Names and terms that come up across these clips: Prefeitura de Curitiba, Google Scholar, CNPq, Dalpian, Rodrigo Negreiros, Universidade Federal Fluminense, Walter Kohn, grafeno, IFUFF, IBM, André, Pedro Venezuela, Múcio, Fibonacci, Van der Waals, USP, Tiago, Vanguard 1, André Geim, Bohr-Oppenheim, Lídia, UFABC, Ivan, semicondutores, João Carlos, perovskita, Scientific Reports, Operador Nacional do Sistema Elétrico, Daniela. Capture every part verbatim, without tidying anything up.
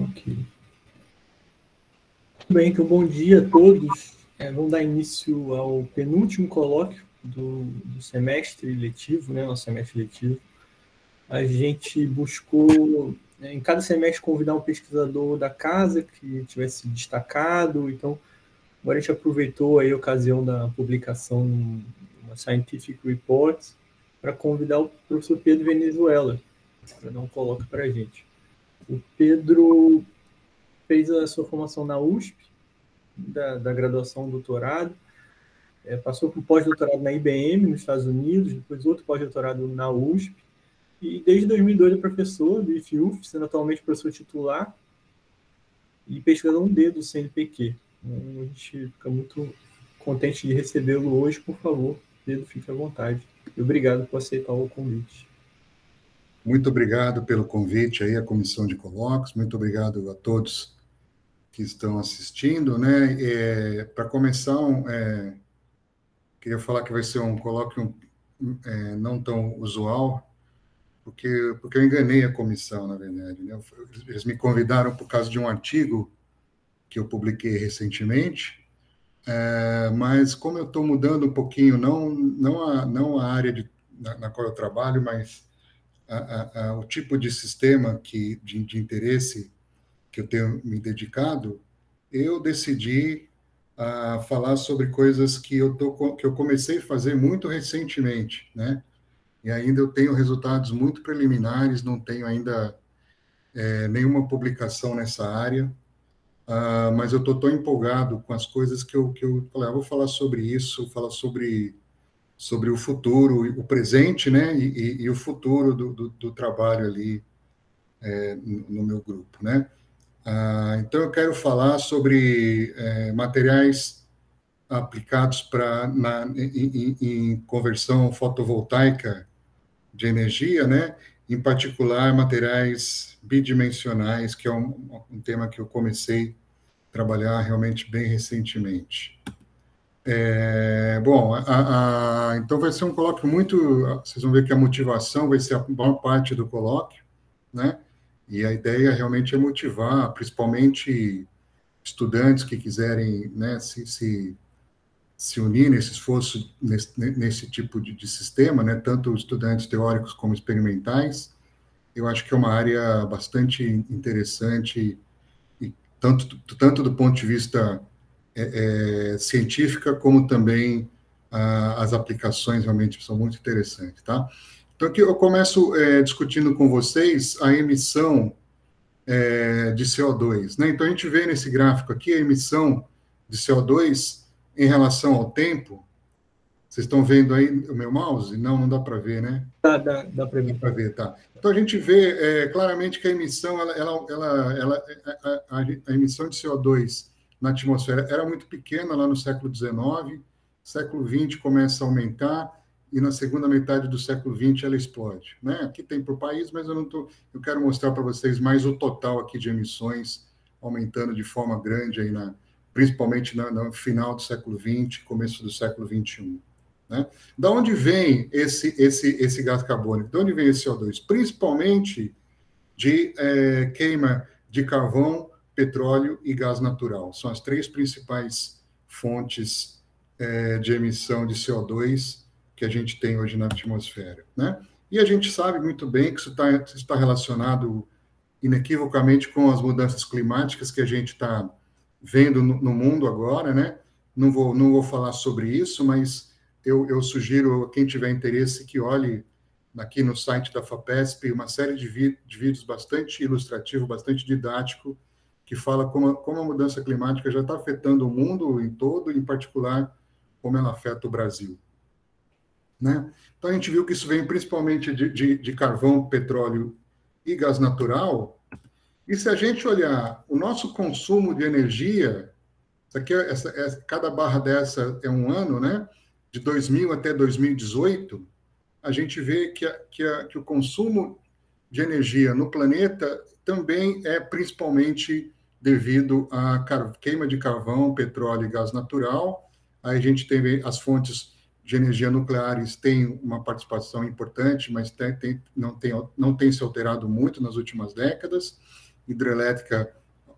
Ok. Bem, então, bom dia a todos. É, vamos dar início ao penúltimo colóquio do, do semestre letivo, né? Nosso semestre letivo. A gente buscou, né, em cada semestre, convidar um pesquisador da casa que tivesse destacado. Então, agora a gente aproveitou aí a ocasião da publicação na Scientific Reports para convidar o professor Pedro Venezuela para dar um colóquio para a gente. O Pedro fez a sua formação na U S P, da, da graduação doutorado, é, passou por pós-doutorado na I B M, nos Estados Unidos, depois outro pós-doutorado na U S P, e desde dois mil e dois é professor do I F U F F, sendo atualmente professor titular e pesquisador um D do C N P Q. Então, a gente fica muito contente de recebê-lo hoje. Por favor, Pedro, fique à vontade. E obrigado por aceitar o convite. Muito obrigado pelo convite aí à comissão de colóquios, muito obrigado a todos que estão assistindo, né? É, para começar, é, queria falar que vai ser um colóquio é, não tão usual, porque, porque eu enganei a comissão, na verdade, né? Eles me convidaram por causa de um artigo que eu publiquei recentemente, é, mas como eu estou mudando um pouquinho, não, não, a, não a área de, na, na qual eu trabalho, mas A, a, a, o tipo de sistema que, de, de interesse que eu tenho me dedicado, eu decidi a, falar sobre coisas que eu, tô, que eu comecei a fazer muito recentemente, né? E ainda eu tenho resultados muito preliminares, não tenho ainda é, nenhuma publicação nessa área, a, mas eu estou tão empolgado com as coisas que eu, que eu falei, ah, vou falar sobre isso, falar sobre... sobre o futuro, o presente, né, e, e, e o futuro do, do, do trabalho ali é, no meu grupo, né. Ah, então, eu quero falar sobre é, materiais aplicados para em, em conversão fotovoltaica de energia, né, em particular materiais bidimensionais, que é um, um tema que eu comecei a trabalhar realmente bem recentemente. É, bom, a, a, então vai ser um colóquio muito... Vocês vão ver que a motivação vai ser a maior parte do colóquio, né? E a ideia realmente é motivar, principalmente estudantes que quiserem, né, se, se, se unir nesse esforço, nesse, nesse tipo de, de sistema, né? Tanto estudantes teóricos como experimentais. Eu acho que é uma área bastante interessante, e tanto, tanto do ponto de vista... É, é, científica, como também ah, as aplicações realmente são muito interessantes, tá? Então, aqui eu começo é, discutindo com vocês a emissão é, de C O dois, né? Então, a gente vê nesse gráfico aqui a emissão de C O dois em relação ao tempo. Vocês estão vendo aí o meu mouse? Não, não dá para ver, né? Dá, dá, dá para ver. Dá para ver, tá. Então, a gente vê é, claramente que a emissão, ela, ela, ela, ela, a, a, a emissão de C O dois... na atmosfera era muito pequena lá no século dezenove, século vinte começa a aumentar, e na segunda metade do século vinte ela explode, né? Aqui tem para o país, mas eu não tô, eu quero mostrar para vocês mais o total aqui de emissões aumentando de forma grande, aí na, principalmente na, no final do século vinte, começo do século vinte e um, né? Da onde vem esse, esse, esse gás carbônico? Da onde vem esse C O dois? Principalmente de é, queima de carvão, petróleo e gás natural. São as três principais fontes é, de emissão de C O dois que a gente tem hoje na atmosfera, né? E a gente sabe muito bem que isso está tá relacionado inequivocamente com as mudanças climáticas que a gente está vendo no, no mundo agora, né? Não vou, não vou falar sobre isso, mas eu, eu sugiro a quem tiver interesse que olhe aqui no site da FAPESP uma série de, vi, de vídeos bastante ilustrativo, bastante didático, que fala como a, como a mudança climática já está afetando o mundo em todo, em particular, como ela afeta o Brasil, né? Então, a gente viu que isso vem principalmente de, de, de carvão, petróleo e gás natural. E se a gente olhar o nosso consumo de energia, isso aqui, essa, essa, cada barra dessa é um ano, né? De dois mil até dois mil e dezoito, a gente vê que, a, que, a, que o consumo de energia no planeta também é principalmente... devido à queima de carvão, petróleo e gás natural. Aí a gente tem as fontes de energia nucleares, tem uma participação importante, mas tem, tem, não, tem, não tem se alterado muito nas últimas décadas. hidrelétrica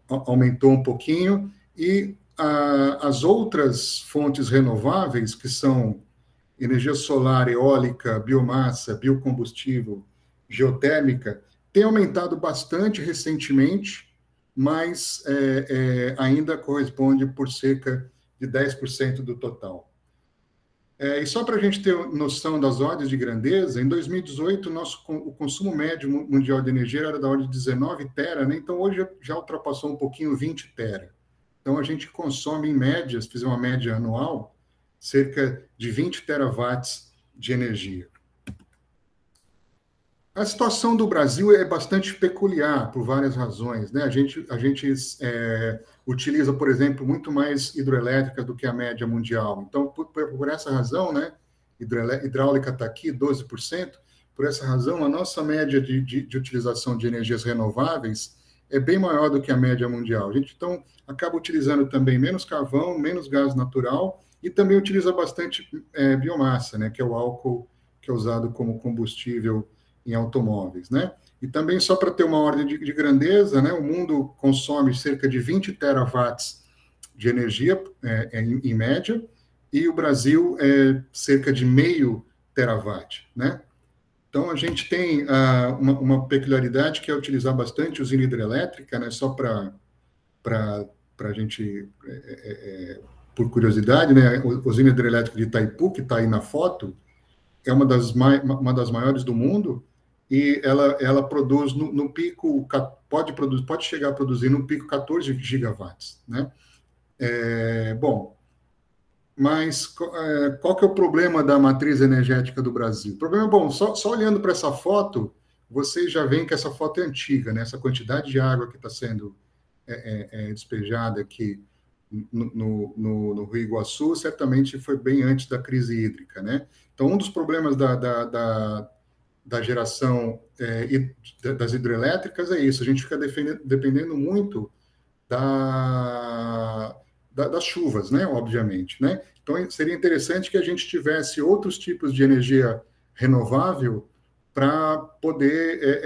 aumentou um pouquinho, e a, as outras fontes renováveis, que são energia solar, eólica, biomassa, biocombustível, geotérmica, tem aumentado bastante recentemente, mas é, é, ainda corresponde por cerca de dez por cento do total. É, e só para a gente ter noção das ordens de grandeza, em dois mil e dezoito, nosso, o consumo médio mundial de energia era da ordem de dezenove tera, né? Então hoje já ultrapassou um pouquinho vinte tera. Então a gente consome, em média, se fizer uma média anual, cerca de vinte terawatts de energia. A situação do Brasil é bastante peculiar por várias razões, né? A gente, a gente é, utiliza, por exemplo, muito mais hidrelétrica do que a média mundial. Então, por, por essa razão, né, hidráulica está aqui, doze por cento, por essa razão, a nossa média de, de, de utilização de energias renováveis é bem maior do que a média mundial. A gente, então, acaba utilizando também menos carvão, menos gás natural, e também utiliza bastante é, biomassa, né, que é o álcool que é usado como combustível em automóveis, né? E também, só para ter uma ordem de, de grandeza, né? O mundo consome cerca de vinte terawatts de energia, é, em, em média, e o Brasil é cerca de meio terawatt, né? Então, a gente tem uh, uma, uma peculiaridade que é utilizar bastante usina hidrelétrica, né? Só para a gente, é, é, por curiosidade, né? A usina hidrelétrica de Itaipu, que está aí na foto, é uma das, mai, uma das maiores do mundo, e ela, ela produz no, no pico, pode, produzir, pode chegar a produzir no pico quatorze gigawatts, né? É, bom, mas qual que é o problema da matriz energética do Brasil? O problema é, bom, só, só olhando para essa foto, vocês já veem que essa foto é antiga, né? Essa quantidade de água que está sendo é, é, é despejada aqui no, no, no, no Rio Iguaçu, certamente foi bem antes da crise hídrica, né? Então, um dos problemas da... da, da da geração é, das hidrelétricas é isso, a gente fica dependendo muito da, da, das chuvas, né, obviamente, né? Então, seria interessante que a gente tivesse outros tipos de energia renovável para poder é,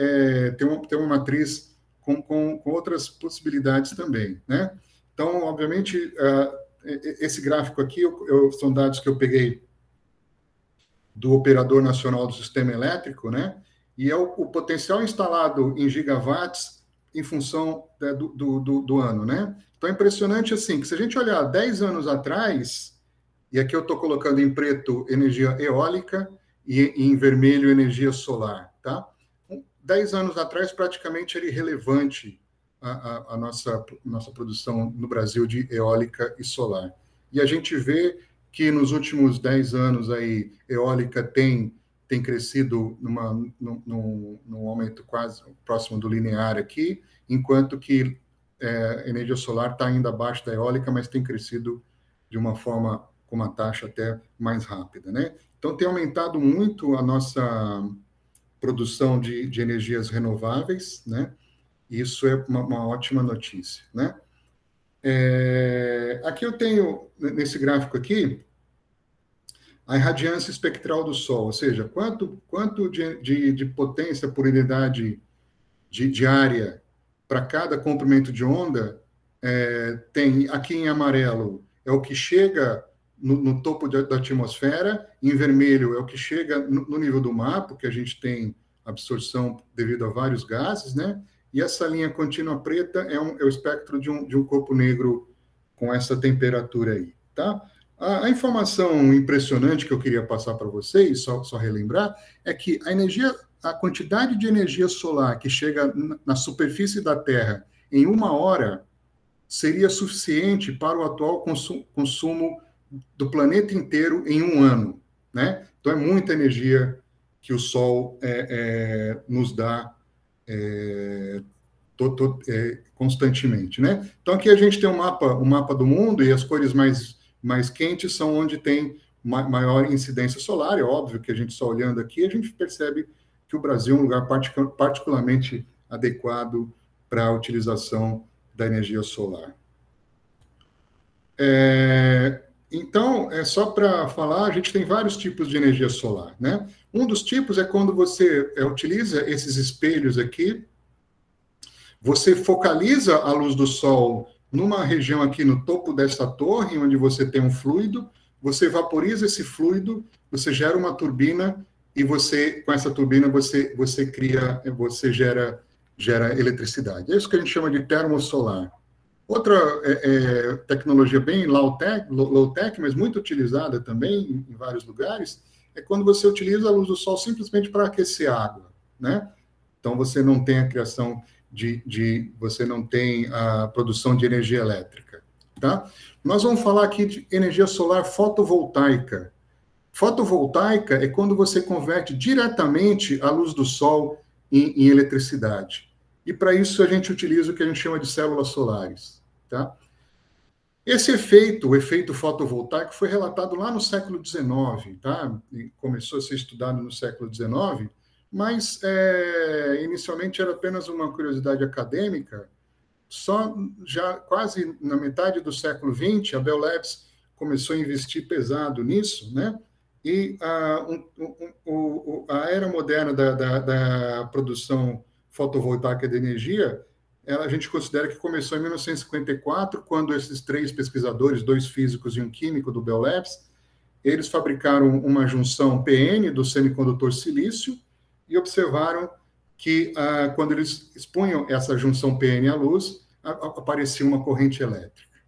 é, ter, uma, ter uma matriz com, com, com outras possibilidades também, né? Então, obviamente, uh, esse gráfico aqui eu, eu, são dados que eu peguei do Operador Nacional do Sistema Elétrico, né? E é o, o potencial instalado em gigawatts em função da, do, do, do ano, né? Então é impressionante, assim, que se a gente olhar dez anos atrás, e aqui eu estou colocando em preto energia eólica e, e em vermelho energia solar, tá? dez anos atrás, praticamente era irrelevante a, a, a nossa, nossa produção no Brasil de eólica e solar. E a gente vê que nos últimos dez anos aí, eólica tem, tem crescido numa, num, num, num aumento quase próximo do linear aqui, enquanto que é, energia solar está ainda abaixo da eólica, mas tem crescido de uma forma, com uma taxa até mais rápida, né? Então, tem aumentado muito a nossa produção de, de energias renováveis, né? Isso é uma, uma ótima notícia, né? É, aqui eu tenho, nesse gráfico aqui, a irradiância espectral do Sol, ou seja, quanto, quanto de, de, de potência por unidade de, de área para cada comprimento de onda é, tem, aqui em amarelo, é o que chega no, no topo de, da atmosfera, em vermelho é o que chega no, no nível do mar, porque a gente tem absorção devido a vários gases, né? E essa linha contínua preta é, um, é o espectro de um, de um corpo negro com essa temperatura aí, tá? A, a informação impressionante que eu queria passar para vocês, só, só relembrar, é que a energia, a quantidade de energia solar que chega na superfície da Terra em uma hora seria suficiente para o atual consu, consumo do planeta inteiro em um ano, né? Então é muita energia que o Sol é, é, nos dá É, tô, tô, é, constantemente, né? Então aqui a gente tem um mapa, um mapa do mundo, e as cores mais, mais quentes são onde tem ma maior incidência solar. É óbvio que a gente só olhando aqui, a gente percebe que o Brasil é um lugar particu particularmente adequado para a utilização da energia solar. É, então, é só para falar, a gente tem vários tipos de energia solar, né? Um dos tipos é quando você é, utiliza esses espelhos aqui, Você focaliza a luz do sol numa região aqui no topo desta torre, onde você tem um fluido, você vaporiza esse fluido, você gera uma turbina, e você, com essa turbina, você, você cria, você gera, gera eletricidade. É isso que a gente chama de termosolar. Outra é, é, tecnologia bem low-tech, low tech, mas muito utilizada também em vários lugares, é quando você utiliza a luz do sol simplesmente para aquecer água, né? Então, você não tem a criação de... de você não tem a produção de energia elétrica, tá? Nós vamos falar aqui de energia solar fotovoltaica. Fotovoltaica é quando você converte diretamente a luz do sol em, em eletricidade. E para isso a gente utiliza o que a gente chama de células solares, tá? Esse efeito, o efeito fotovoltaico, foi relatado lá no século dezenove, tá? Começou a ser estudado no século dezenove, mas é, inicialmente era apenas uma curiosidade acadêmica. Só já quase na metade do século vinte, a Bell Labs começou a investir pesado nisso, né? E a, um, um, a era moderna da, da, da produção fotovoltaica de energia, ela, a gente considera que começou em mil novecentos e cinquenta e quatro, quando esses três pesquisadores, dois físicos e um químico do Bell Labs, eles fabricaram uma junção P N do semicondutor silício e observaram que ah, quando eles expunham essa junção P N à luz, a, a, aparecia uma corrente elétrica,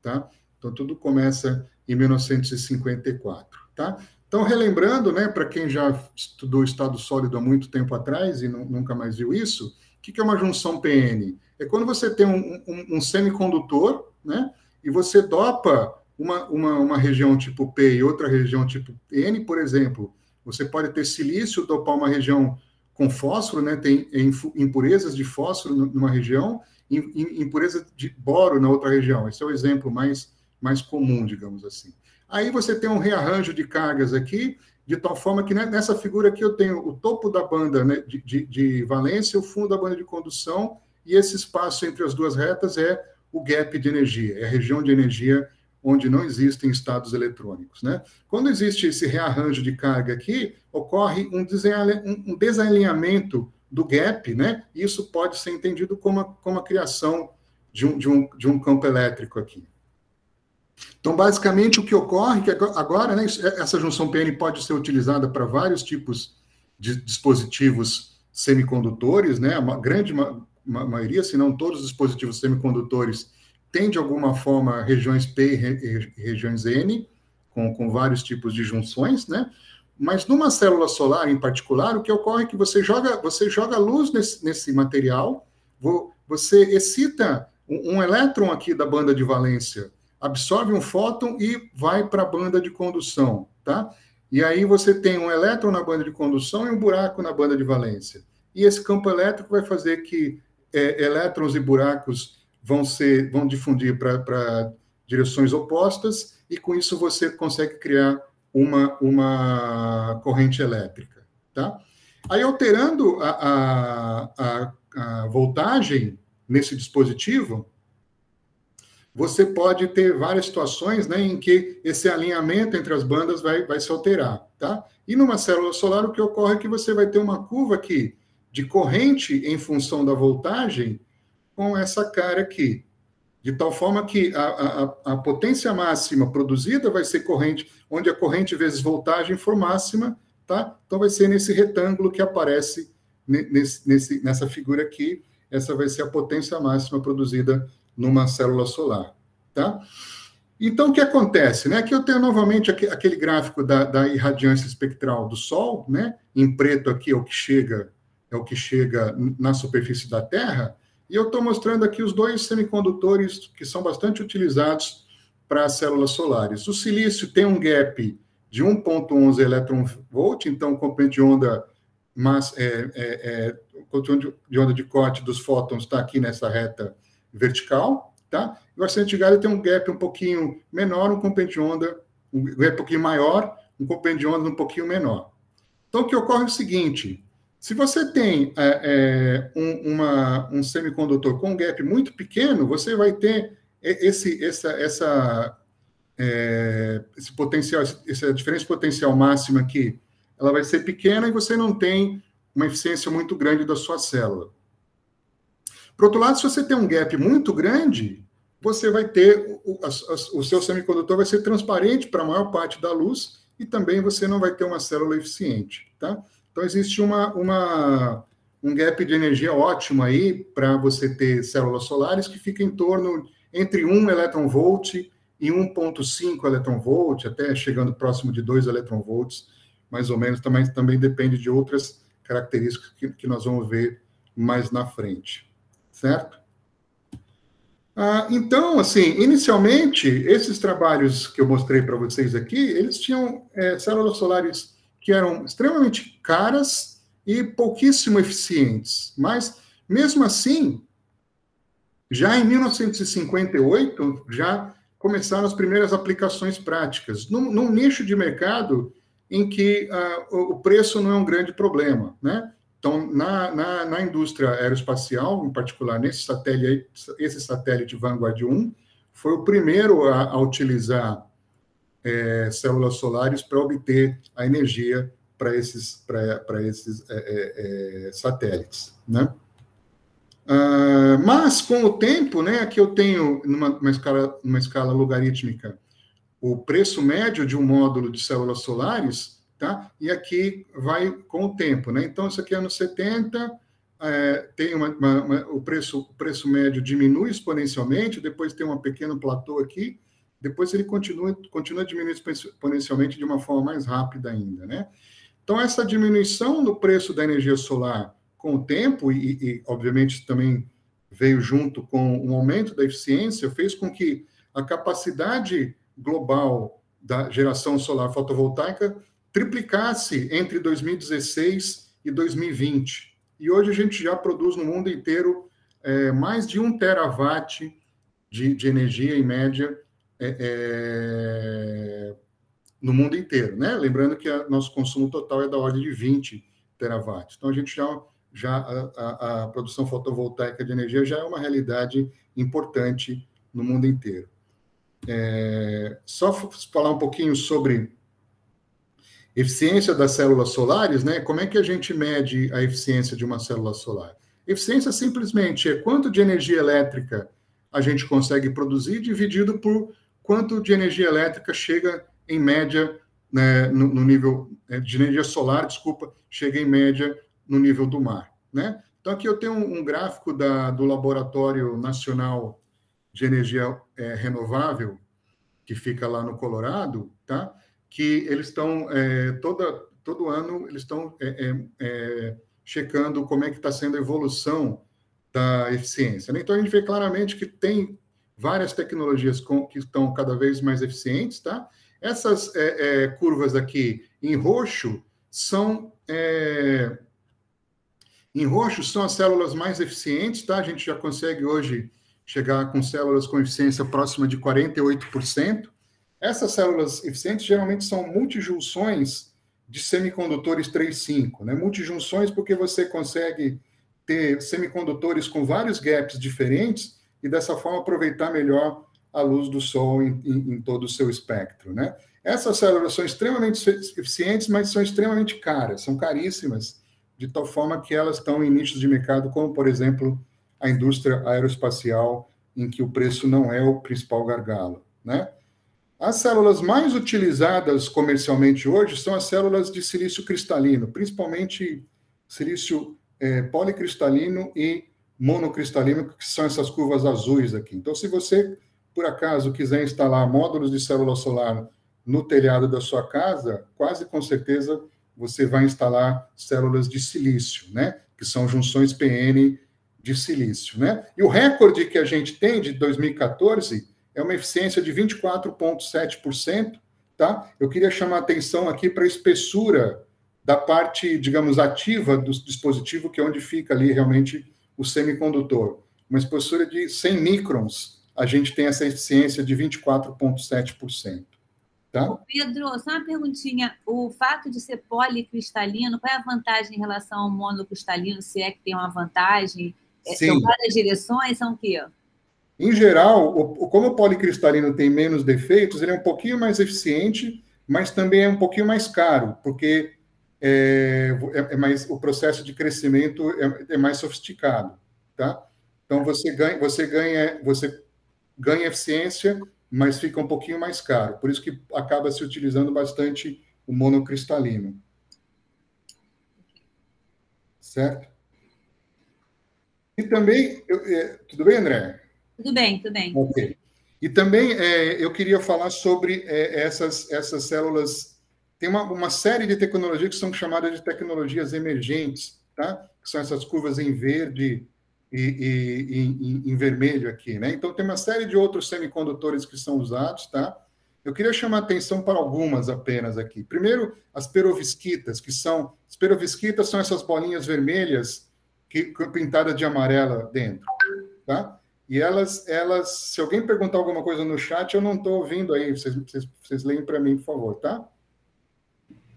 tá? Então, tudo começa em mil novecentos e cinquenta e quatro, tá? Então, relembrando, né, para quem já estudou estado sólido há muito tempo atrás e não, nunca mais viu isso, o que, que é uma junção P N? É quando você tem um, um, um semicondutor, né, e você dopa uma, uma, uma região tipo P e outra região tipo N, por exemplo. Você pode ter silício, dopar uma região com fósforo, né, tem impurezas de fósforo numa região, impureza de boro na outra região. Esse é o exemplo mais, mais comum, digamos assim. Aí você tem um rearranjo de cargas aqui, de tal forma que nessa figura aqui eu tenho o topo da banda, né, de, de, de valência, o fundo da banda de condução, e esse espaço entre as duas retas é o gap de energia, é a região de energia onde não existem estados eletrônicos, né? Quando existe esse rearranjo de carga aqui, ocorre um, um desalinhamento do gap, né? Isso pode ser entendido como a, como a criação de um, de, um, de um campo elétrico aqui. Então, basicamente, o que ocorre, que agora, né, essa junção P N pode ser utilizada para vários tipos de dispositivos semicondutores, né, a grande ma ma maioria, se não todos os dispositivos semicondutores, tem, de alguma forma, regiões P e, re e regiões N, com, com vários tipos de junções, né, mas numa célula solar, em particular, o que ocorre é que você joga, você joga luz nesse, nesse material, vo você excita um, um elétron aqui da banda de valência, absorve um fóton e vai para a banda de condução, tá? E aí você tem um elétron na banda de condução e um buraco na banda de valência. E esse campo elétrico vai fazer que é, elétrons e buracos vão, ser, vão difundir para direções opostas, e com isso você consegue criar uma, uma corrente elétrica, tá? Aí, alterando a, a, a, a voltagem nesse dispositivo, você pode ter várias situações, né, em que esse alinhamento entre as bandas vai, vai se alterar, tá? E numa célula solar, o que ocorre é que você vai ter uma curva aqui de corrente em função da voltagem com essa cara aqui. De tal forma que a, a, a potência máxima produzida vai ser corrente, onde a corrente vezes voltagem for máxima, tá? Então vai ser nesse retângulo que aparece nesse, nesse, nessa figura aqui. Essa vai ser a potência máxima produzida numa célula solar, tá? Então, o que acontece, né? Aqui eu tenho novamente aquele gráfico da, da irradiância espectral do Sol, né? Em preto aqui é o que chega, é o que chega na superfície da Terra, e eu estou mostrando aqui os dois semicondutores que são bastante utilizados para células solares. O silício tem um gap de um ponto onze elétron-volt, então o comprimento de onda, mas, é, é, é, de onda de corte dos fótons está aqui nessa reta vertical, tá? E o arsenio de galho tem um gap um pouquinho menor, um comprimento de onda, um gap um pouquinho maior, um comprimento de onda um pouquinho menor. Então, o que ocorre é o seguinte: se você tem é, é, um, uma, um semicondutor com um gap muito pequeno, você vai ter esse, essa, essa, é, esse potencial, essa diferença potencial máxima aqui, ela vai ser pequena e você não tem uma eficiência muito grande da sua célula. Por outro lado, se você tem um gap muito grande, você vai ter, o, a, a, o seu semicondutor vai ser transparente para a maior parte da luz e também você não vai ter uma célula eficiente, tá? Então, existe uma, uma, um gap de energia ótimo aí para você ter células solares que fica em torno, entre um elétron-volt e um ponto cinco elétron-volt, até chegando próximo de dois elétron-volts, mais ou menos, também, também depende de outras características que, que nós vamos ver mais na frente, certo? Ah, então, assim, inicialmente, esses trabalhos que eu mostrei para vocês aqui, eles tinham é, células solares que eram extremamente caras e pouquíssimo eficientes, mas, mesmo assim, já em mil novecentos e cinquenta e oito, já começaram as primeiras aplicações práticas, num, num nicho de mercado em que uh, o preço não é um grande problema, né? Então, na, na, na indústria aeroespacial, em particular, nesse satélite, esse satélite Vanguard um, foi o primeiro a, a utilizar é, células solares para obter a energia para esses, pra, pra esses é, é, é, satélites, né? Uh, mas, com o tempo, né, aqui eu tenho, numa uma escala, uma escala logarítmica, o preço médio de um módulo de células solares, tá? E aqui vai com o tempo, né? Então, isso aqui é anos setenta, é, tem uma, uma, uma, o, preço, o preço médio diminui exponencialmente, depois tem um pequeno platô aqui, depois ele continua, continua diminuindo exponencialmente de uma forma mais rápida ainda, né? Então, essa diminuição no preço da energia solar com o tempo, e, e obviamente também veio junto com um aumento da eficiência, fez com que a capacidade global da geração solar fotovoltaica triplicasse entre dois mil e dezesseis e dois mil e vinte. E hoje a gente já produz no mundo inteiro é, mais de um terawatt de, de energia, em média, é, é, no mundo inteiro, né? Lembrando que o nosso consumo total é da ordem de vinte terawatts. Então, a gente já, já a, a, a produção fotovoltaica de energia já é uma realidade importante no mundo inteiro. É, só falar um pouquinho sobre eficiência das células solares, né? Como é que a gente mede a eficiência de uma célula solar? Eficiência simplesmente é quanto de energia elétrica a gente consegue produzir dividido por quanto de energia elétrica chega em média, né, no, no nível de energia solar, desculpa, chega em média no nível do mar, né? Então aqui eu tenho um, um gráfico da, do Laboratório Nacional de Energia é, Renovável, que fica lá no Colorado, tá? Que eles estão, é, toda, todo ano, eles estão é, é, é, checando como é que está sendo a evolução da eficiência, né? Então, a gente vê claramente que tem várias tecnologias com, que estão cada vez mais eficientes, tá? Essas é, é, curvas aqui, em roxo, são é, em roxo são as células mais eficientes, tá? A gente já consegue hoje chegar com células com eficiência próxima de quarenta e oito por cento, Essas células eficientes geralmente são multijunções de semicondutores três cinco, né? Multijunções porque você consegue ter semicondutores com vários gaps diferentes e dessa forma aproveitar melhor a luz do sol em, em, em todo o seu espectro, né? Essas células são extremamente eficientes, mas são extremamente caras, são caríssimas, de tal forma que elas estão em nichos de mercado, como, por exemplo, a indústria aeroespacial, em que o preço não é o principal gargalo, né? As células mais utilizadas comercialmente hoje são as células de silício cristalino, principalmente silício é, policristalino e monocristalino, que são essas curvas azuis aqui. Então, se você, por acaso, quiser instalar módulos de célula solar no telhado da sua casa, quase com certeza você vai instalar células de silício, né? Que são junções P N de silício, né? E o recorde que a gente tem de dois mil e quatorze... é uma eficiência de vinte e quatro vírgula sete por cento, tá? Eu queria chamar a atenção aqui para a espessura da parte, digamos, ativa do dispositivo, que é onde fica ali realmente o semicondutor. Uma espessura de cem microns, a gente tem essa eficiência de vinte e quatro vírgula sete por cento, tá? Pedro, só uma perguntinha. O fato de ser policristalino, qual é a vantagem em relação ao monocristalino, se é que tem uma vantagem? Sim. São várias direções, são o quê? Em geral, o, como o policristalino tem menos defeitos, ele é um pouquinho mais eficiente, mas também é um pouquinho mais caro, porque é, é mais, o processo de crescimento é, é mais sofisticado, tá? Então você ganha, você ganha, você ganha eficiência, mas fica um pouquinho mais caro. Por isso que acaba se utilizando bastante o monocristalino. Certo? E também, eu, é, tudo bem, André? Tudo bem, tudo bem. Okay. E também é, eu queria falar sobre é, essas, essas células. Tem uma, uma série de tecnologias que são chamadas de tecnologias emergentes, tá? Que são essas curvas em verde e, e, e em vermelho aqui, né? Então, tem uma série de outros semicondutores que são usados, tá? Eu queria chamar a atenção para algumas apenas aqui. Primeiro, as perovskitas, que são... As perovskitas são essas bolinhas vermelhas que, pintadas de amarela dentro, tá? E elas, elas... Se alguém perguntar alguma coisa no chat, eu não estou ouvindo aí. Vocês, vocês, vocês leem para mim, por favor, tá?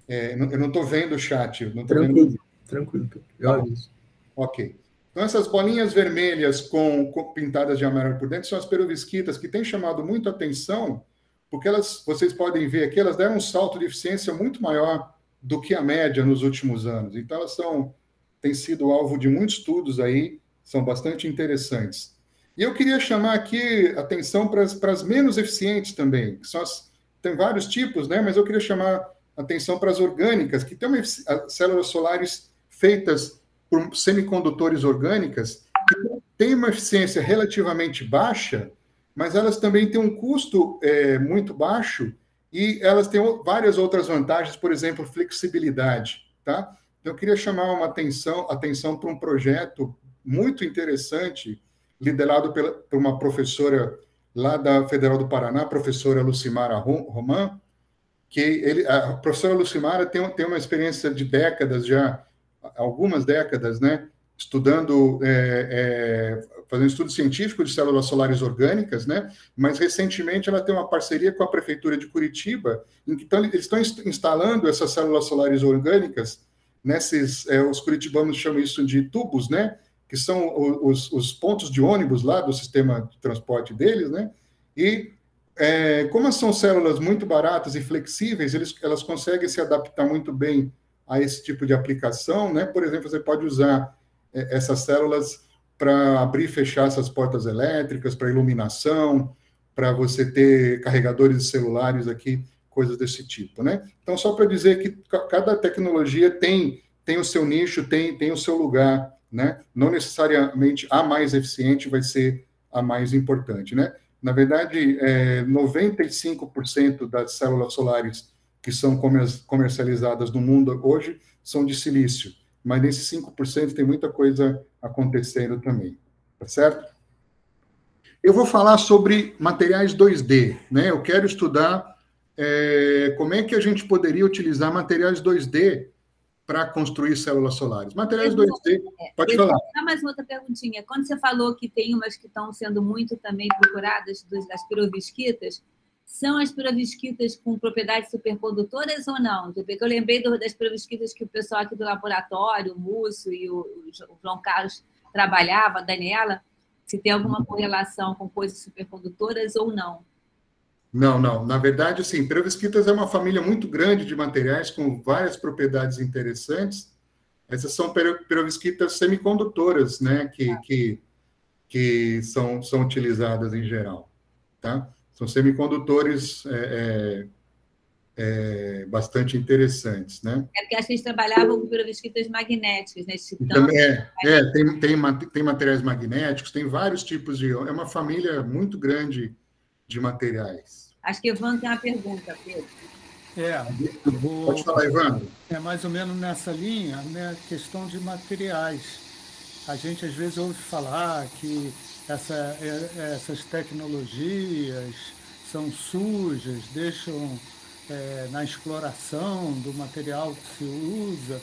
É, eu não estou vendo o chat. Não tô tranquilo, vendo... tranquilo. Eu aviso. Ok. Então, essas bolinhas vermelhas com, com pintadas de amarelo por dentro são as perovskitas, que têm chamado muito a atenção... Porque elas, vocês podem ver aqui, elas deram um salto de eficiência muito maior do que a média nos últimos anos. Então, elas são, têm sido alvo de muitos estudos aí, são bastante interessantes. E eu queria chamar aqui atenção para as, para as menos eficientes também. Que são as, tem vários tipos, né? Mas eu queria chamar atenção para as orgânicas, que tem uma, células solares feitas por semicondutores orgânicas, que têm uma eficiência relativamente baixa, mas elas também têm um custo é, muito baixo e elas têm várias outras vantagens, por exemplo, flexibilidade, tá? Então, eu queria chamar uma atenção, atenção para um projeto muito interessante, liderado pela, por uma professora lá da Federal do Paraná, a professora Lucimara Roman, que ele, a professora Lucimara tem, tem uma experiência de décadas já, algumas décadas, né? Estudando, é, é, fazendo estudo científico de células solares orgânicas, né? Mas, recentemente, ela tem uma parceria com a Prefeitura de Curitiba, em que tão, eles estão instalando essas células solares orgânicas, nesses, é, os curitibanos chamam isso de tubos, né? Que são os, os pontos de ônibus lá do sistema de transporte deles, né? E, é, como são células muito baratas e flexíveis, eles, elas conseguem se adaptar muito bem a esse tipo de aplicação, né? Por exemplo, você pode usar essas células para abrir e fechar essas portas elétricas, para iluminação, para você ter carregadores celulares aqui, coisas desse tipo, né? Então, só para dizer que cada tecnologia tem, tem o seu nicho, tem, tem o seu lugar, né? Não necessariamente a mais eficiente vai ser a mais importante, né? Na verdade, é, noventa e cinco por cento das células solares que são comercializadas no mundo hoje são de silício. Mas nesses cinco por cento tem muita coisa acontecendo também, tá certo? Eu vou falar sobre materiais dois D, né? Eu quero estudar é, como é que a gente poderia utilizar materiais dois D para construir células solares. Materiais eu, dois D, é, pode falar. Só mais uma outra perguntinha. Quando você falou que tem umas que estão sendo muito também procuradas, das perovskitas, são as perovskitas com propriedades supercondutoras ou não? Porque eu lembrei das perovskitas que o pessoal aqui do laboratório, o Múcio e o João Carlos trabalhava, a Daniela, se tem alguma correlação com coisas supercondutoras ou não? Não, não. Na verdade, sim, perovskitas é uma família muito grande de materiais com várias propriedades interessantes. Essas são perovskitas semicondutoras, né? Que, ah. que, que são, são utilizadas em geral, tá? São semicondutores é, é, é, bastante interessantes, né? É porque acho que eles trabalhavam com perovskitas magnéticas, né? Titânia, é, é tem, tem, tem materiais magnéticos, tem vários tipos de... É uma família muito grande de materiais. Acho que Ivan tem uma pergunta, Pedro. É, eu vou... Pode falar, Ivan. É mais ou menos nessa linha, né? Questão de materiais. A gente, às vezes, ouve falar que... Essa, essas tecnologias são sujas, deixam é, na exploração do material que se usa,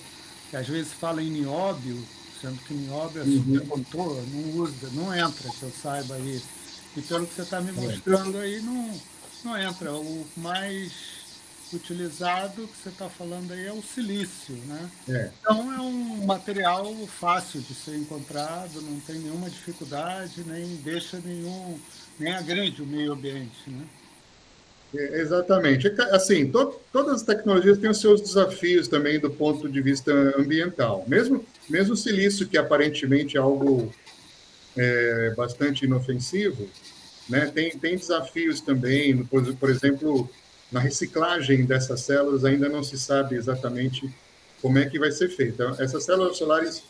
e às vezes fala em nióbio, sendo que nióbio é supercondutor, não usa, não entra, que eu saiba aí. E pelo que você está me mostrando aí, não, não entra. O mais utilizado que você está falando aí é o silício, né? É. Então é um material fácil de ser encontrado, não tem nenhuma dificuldade, nem deixa nenhum, nem agride o meio ambiente, né? É, exatamente. Assim, to, todas as tecnologias têm os seus desafios também do ponto de vista ambiental. Mesmo, mesmo o silício, que aparentemente é algo é, bastante inofensivo, né? Tem, tem desafios também, por, por exemplo, na reciclagem dessas células ainda não se sabe exatamente como é que vai ser feita. Essas células solares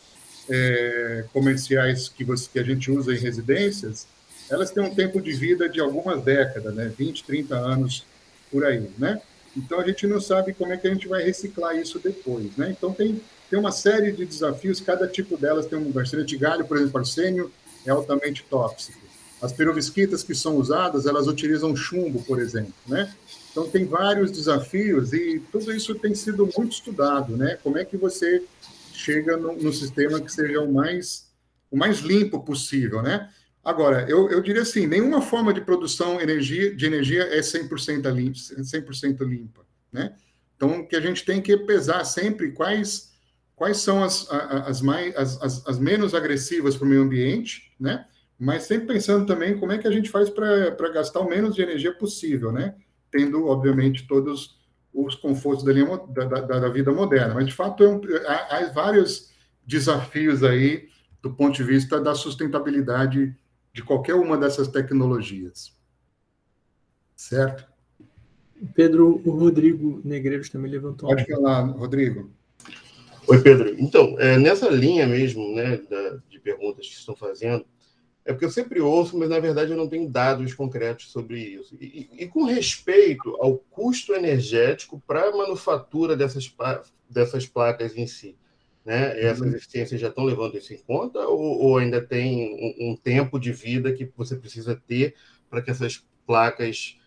é, comerciais que, você, que a gente usa em residências, elas têm um tempo de vida de algumas décadas, né? vinte, trinta anos por aí, né? Então, a gente não sabe como é que a gente vai reciclar isso depois, né? Então, tem, tem uma série de desafios, cada tipo delas tem um arsênio de galho, por exemplo, arsênio é altamente tóxico. As perovskitas que são usadas, elas utilizam chumbo, por exemplo, né? Então, tem vários desafios e tudo isso tem sido muito estudado, né? Como é que você chega no, no sistema que seja o mais, o mais limpo possível, né? Agora, eu, eu diria assim, nenhuma forma de produção energia, de energia é cem por cento limpa, cem por cento limpa, né? Então, o que a gente tem que pesar sempre quais, quais são as, as, mais, as, as menos agressivas para o meio ambiente, né? Mas sempre pensando também como é que a gente faz para gastar o menos de energia possível, né? Tendo, obviamente, todos os confortos da, linha, da, da, da vida moderna. Mas, de fato, é um, há, há vários desafios aí do ponto de vista da sustentabilidade de qualquer uma dessas tecnologias, certo? Pedro, o Rodrigo Negreiros também levantou. Pode falar, Rodrigo. Oi, Pedro. Então, é, nessa linha mesmo, né, da, de perguntas que estão fazendo, é porque eu sempre ouço, mas na verdade eu não tenho dados concretos sobre isso. E, e com respeito ao custo energético para a manufatura dessas, dessas placas em si, né? Essas eficiências já estão levando isso em conta ou, ou ainda tem um, um tempo de vida que você precisa ter para que essas placas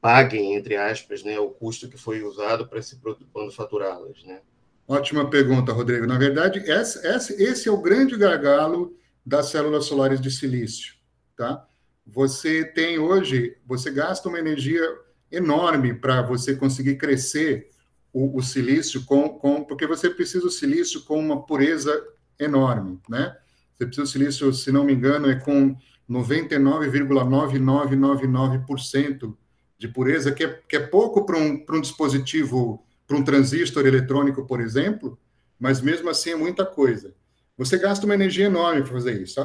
paguem, entre aspas, né, o custo que foi usado para se manufaturá-las, né? Ótima pergunta, Rodrigo. Na verdade, essa, essa, esse é o grande gargalo das células solares de silício, tá? Você tem hoje, você gasta uma energia enorme para você conseguir crescer O, o silício, com, com, porque você precisa o silício com uma pureza enorme, né? Você precisa o silício, se não me engano, é com noventa e nove vírgula nove nove nove nove por cento de pureza, que é, que é pouco para um, para um dispositivo, para um transistor eletrônico, por exemplo, mas mesmo assim é muita coisa. Você gasta uma energia enorme para fazer isso.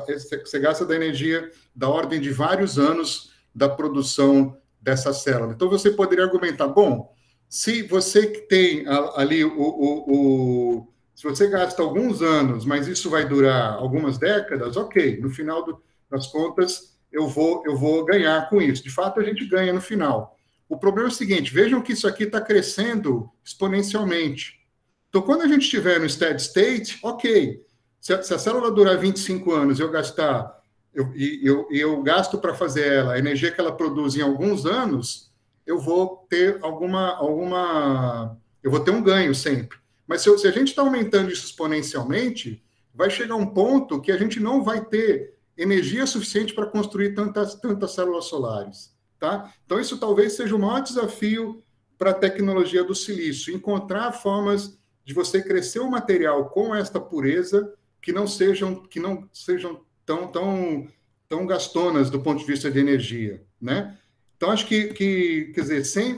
Você gasta da energia da ordem de vários anos da produção dessa célula. Então, você poderia argumentar, bom, se você que tem ali o, o, o... se você gasta alguns anos, mas isso vai durar algumas décadas, ok, no final do, das contas eu vou, eu vou ganhar com isso. De fato, a gente ganha no final. O problema é o seguinte, vejam que isso aqui está crescendo exponencialmente. Então, quando a gente estiver no steady state, ok, se a, se a célula durar vinte e cinco anos e eu gastar, eu, eu, eu gasto para fazer ela, a energia que ela produz em alguns anos, eu vou ter alguma, alguma... eu vou ter um ganho sempre. Mas se, eu, se a gente está aumentando isso exponencialmente, vai chegar um ponto que a gente não vai ter energia suficiente para construir tantas, tantas células solares, tá? Então, isso talvez seja o maior desafio para a tecnologia do silício, encontrar formas de você crescer o material com esta pureza que não sejam, que não sejam tão, tão, tão gastonas do ponto de vista de energia, né? Então, acho que, que quer dizer, sem,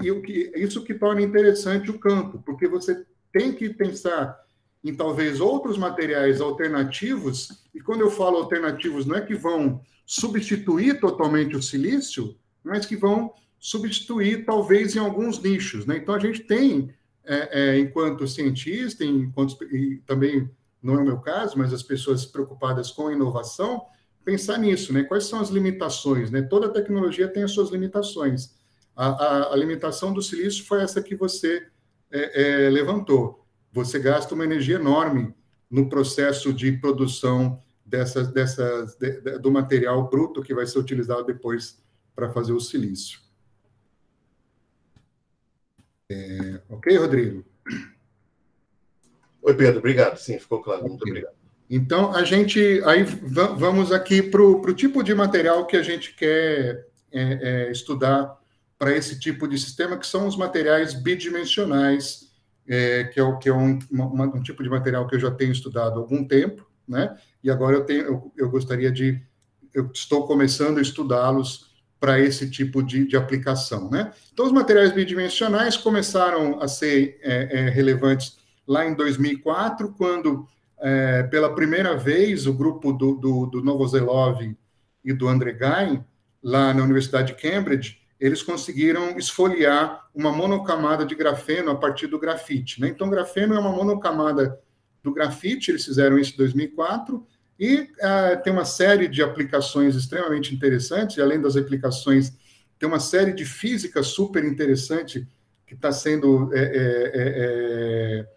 isso que torna interessante o campo, porque você tem que pensar em, talvez, outros materiais alternativos, e quando eu falo alternativos, não é que vão substituir totalmente o silício, mas que vão substituir, talvez, em alguns nichos, né? Então, a gente tem, é, é, enquanto cientista, enquanto, e também não é o meu caso, mas as pessoas preocupadas com inovação, pensar nisso, né? Quais são as limitações, né? Toda tecnologia tem as suas limitações. A, a, a limitação do silício foi essa que você é, é, levantou. Você gasta uma energia enorme no processo de produção dessas, dessas, de, de, do material bruto que vai ser utilizado depois para fazer o silício. É, ok, Rodrigo? Oi, Pedro. Obrigado. Sim, ficou claro. Okay. Muito obrigado. Então, a gente, aí vamos aqui para o tipo de material que a gente quer é, é, estudar para esse tipo de sistema, que são os materiais bidimensionais, é, que é, o, que é um, uma, um tipo de material que eu já tenho estudado há algum tempo, né? E agora eu, tenho, eu, eu gostaria de, eu estou começando a estudá-los para esse tipo de, de aplicação, né? Então, os materiais bidimensionais começaram a ser é, é, relevantes lá em dois mil e quatro, quando é, pela primeira vez, o grupo do, do, do Novoselov e do André Geim, lá na Universidade de Cambridge, eles conseguiram esfoliar uma monocamada de grafeno a partir do grafite, né? Então, grafeno é uma monocamada do grafite, eles fizeram isso em dois mil e quatro, e ah, tem uma série de aplicações extremamente interessantes, e além das aplicações, tem uma série de física super interessante que está sendo é, é, é,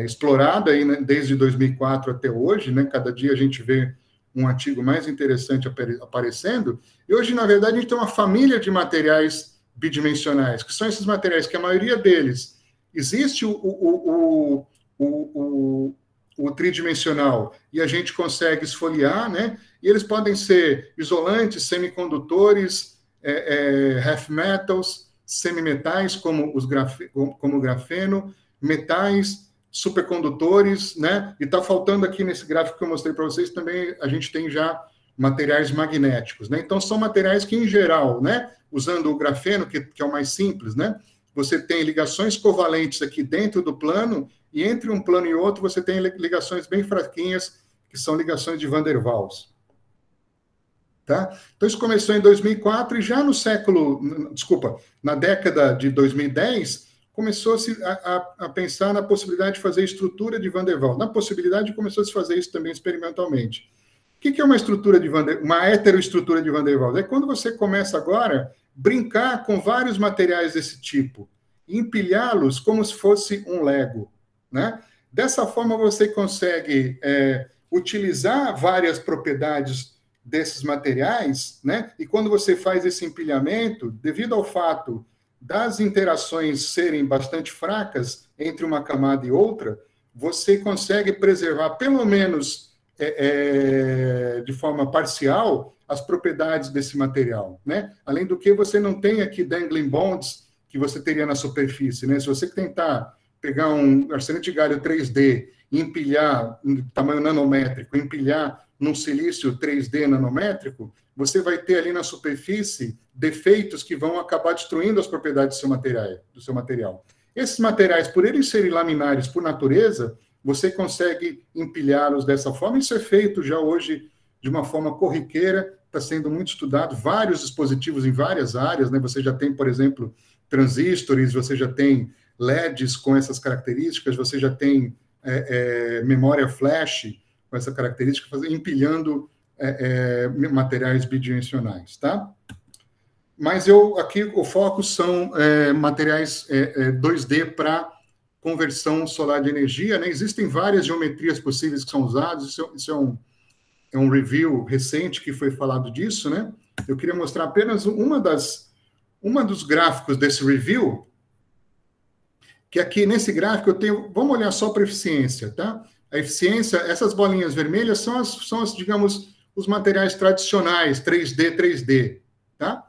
é, explorada aí, né, desde dois mil e quatro até hoje, né? Cada dia a gente vê um artigo mais interessante aparecendo, e hoje, na verdade, a gente tem uma família de materiais bidimensionais, que são esses materiais que a maioria deles existe o, o, o, o, o, o tridimensional, e a gente consegue esfoliar, né? E eles podem ser isolantes, semicondutores, é, é, half metals, semimetais, como, os graf... como o grafeno, metais, supercondutores, né? E está faltando aqui nesse gráfico que eu mostrei para vocês também, a gente tem já materiais magnéticos, né? Então, são materiais que, em geral, né? Usando o grafeno, que, que é o mais simples, né? Você tem ligações covalentes aqui dentro do plano, e entre um plano e outro você tem ligações bem fraquinhas, que são ligações de Van der Waals. Tá? Então, isso começou em dois mil e quatro, e já no século... Desculpa, na década de dois mil e dez... começou-se a, a, a pensar na possibilidade de fazer estrutura de Van der Waals. Na possibilidade, começou-se a fazer isso também experimentalmente. O que, que é uma estrutura de Van der, uma heteroestrutura de Van der Waals? É quando você começa agora a brincar com vários materiais desse tipo, empilhá-los como se fosse um Lego, né? Dessa forma, você consegue é, utilizar várias propriedades desses materiais, né? E quando você faz esse empilhamento, devido ao fato das interações serem bastante fracas entre uma camada e outra, você consegue preservar, pelo menos é, é, de forma parcial, as propriedades desse material, né? Além do que, você não tem aqui dangling bonds que você teria na superfície, né? Se você tentar pegar um arsenete de galho três D e empilhar em tamanho nanométrico, empilhar num silício três D nanométrico, você vai ter ali na superfície defeitos que vão acabar destruindo as propriedades do seu material. Do seu material. Esses materiais, por eles serem laminares por natureza, você consegue empilhá-los dessa forma. Isso é feito já hoje de uma forma corriqueira, está sendo muito estudado, vários dispositivos em várias áreas, né? Você já tem, por exemplo, transistores, você já tem L E Ds com essas características, você já tem é, é, memória flash com essa característica, faz, empilhando é, é, materiais bidimensionais, tá? Mas eu, aqui o foco são é, materiais é, é, dois D para conversão solar de energia, né? Existem várias geometrias possíveis que são usadas, isso, isso é, um, é um review recente que foi falado disso, né? Eu queria mostrar apenas uma das, uma dos gráficos desse review, que aqui nesse gráfico eu tenho, vamos olhar só para eficiência, tá? A eficiência, essas bolinhas vermelhas são as, são as, digamos, os materiais tradicionais, três D, três D, tá?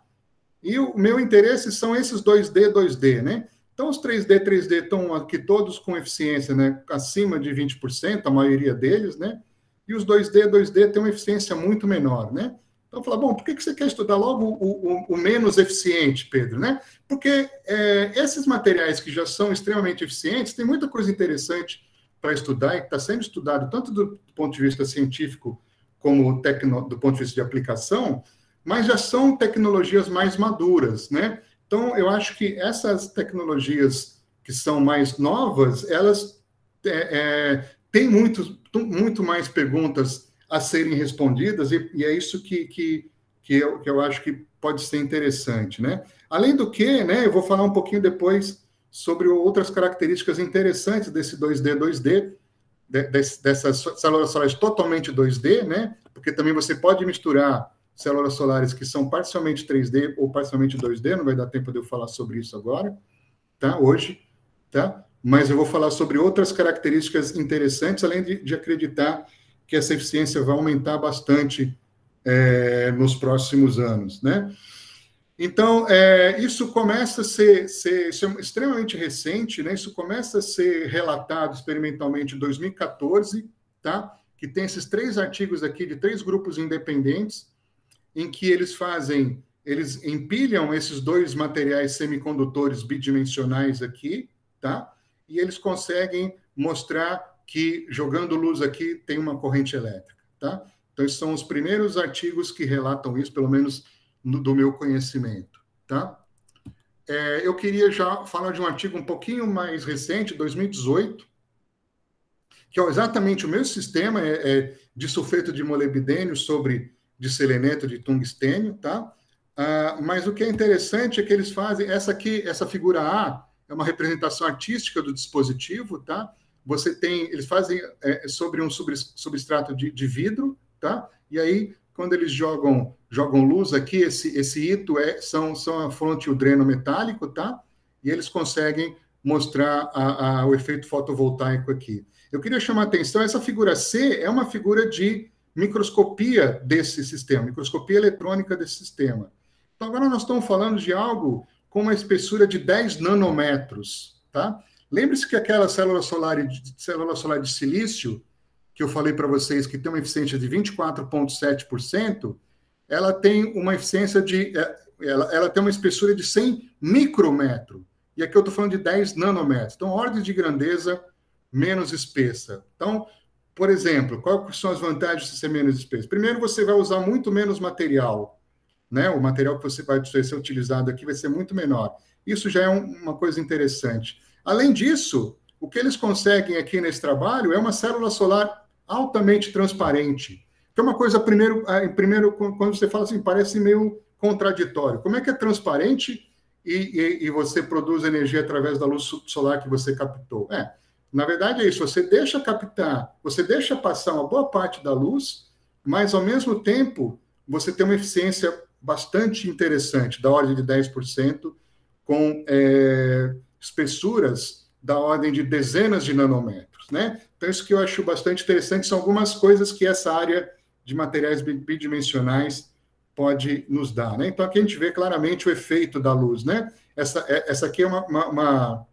E o meu interesse são esses dois D, dois D, né? Então, os três D, três D estão aqui todos com eficiência, né? Acima de vinte por cento, a maioria deles, né? E os dois D, dois D tem uma eficiência muito menor, né? Então, eu falo, bom, por que você quer estudar logo o, o, o menos eficiente, Pedro, né? Porque é, esses materiais que já são extremamente eficientes, tem muita coisa interessante para estudar e que está sendo estudado tanto do ponto de vista científico como tecno, do ponto de vista de aplicação, mas já são tecnologias mais maduras, né? Então, eu acho que essas tecnologias que são mais novas, elas é, é, têm muito, muito mais perguntas a serem respondidas, e, e é isso que, que, que, eu, que eu acho que pode ser interessante, né? Além do que, né, eu vou falar um pouquinho depois sobre outras características interessantes desse dois D, dois D, de, dessas células solares totalmente dois D, né? Porque também você pode misturar células solares que são parcialmente três D ou parcialmente dois D, não vai dar tempo de eu falar sobre isso agora, tá? Hoje, tá? Mas eu vou falar sobre outras características interessantes, além de, de acreditar que essa eficiência vai aumentar bastante é, nos próximos anos, né? Então, é, isso começa a ser, ser isso é extremamente recente, né? Isso começa a ser relatado experimentalmente em dois mil e quatorze, tá? Que tem esses três artigos aqui de três grupos independentes, em que eles fazem, eles empilham esses dois materiais semicondutores bidimensionais aqui, tá? E eles conseguem mostrar que, jogando luz aqui, tem uma corrente elétrica, tá? Então, esses são os primeiros artigos que relatam isso, pelo menos no, do meu conhecimento, tá? É, eu queria já falar de um artigo um pouquinho mais recente, dois mil e dezoito, que é exatamente o mesmo sistema, é, é de sulfeto de molibdênio sobre de seleneto de tungstênio, tá? Ah, mas o que é interessante é que eles fazem, essa aqui, essa figura A, é uma representação artística do dispositivo, tá? Você tem, eles fazem é, sobre um substrato de, de vidro, tá? E aí, quando eles jogam, jogam luz aqui, esse, esse hito é, são, são a fonte e o dreno metálico, tá? E eles conseguem mostrar a, a, o efeito fotovoltaico aqui. Eu queria chamar a atenção, essa figura C é uma figura de microscopia desse sistema, microscopia eletrônica desse sistema. Então, agora nós estamos falando de algo com uma espessura de dez nanômetros, tá? Lembre-se que aquela célula solar de, célula solar de silício, que eu falei para vocês que tem uma eficiência de vinte e quatro vírgula sete por cento, ela tem uma eficiência de... Ela, ela tem uma espessura de cem micrometro. E aqui eu estou falando de dez nanômetros. Então, ordem de grandeza menos espessa. Então, por exemplo, quais são as vantagens de ser menos espesso? Primeiro, você vai usar muito menos material, né? O material que você vai ser utilizado aqui vai ser muito menor. Isso já é um, uma coisa interessante. Além disso, o que eles conseguem aqui nesse trabalho é uma célula solar altamente transparente. Então, uma coisa, primeiro, primeiro quando você fala assim, parece meio contraditório. Como é que é transparente e, e, e você produz energia através da luz solar que você captou? É... Na verdade é isso, você deixa captar, você deixa passar uma boa parte da luz, mas ao mesmo tempo você tem uma eficiência bastante interessante, da ordem de dez por cento, com é, espessuras da ordem de dezenas de nanômetros, né? Então isso que eu acho bastante interessante são algumas coisas que essa área de materiais bidimensionais pode nos dar, né? Então aqui a gente vê claramente o efeito da luz, né? Essa, essa aqui é uma... uma, uma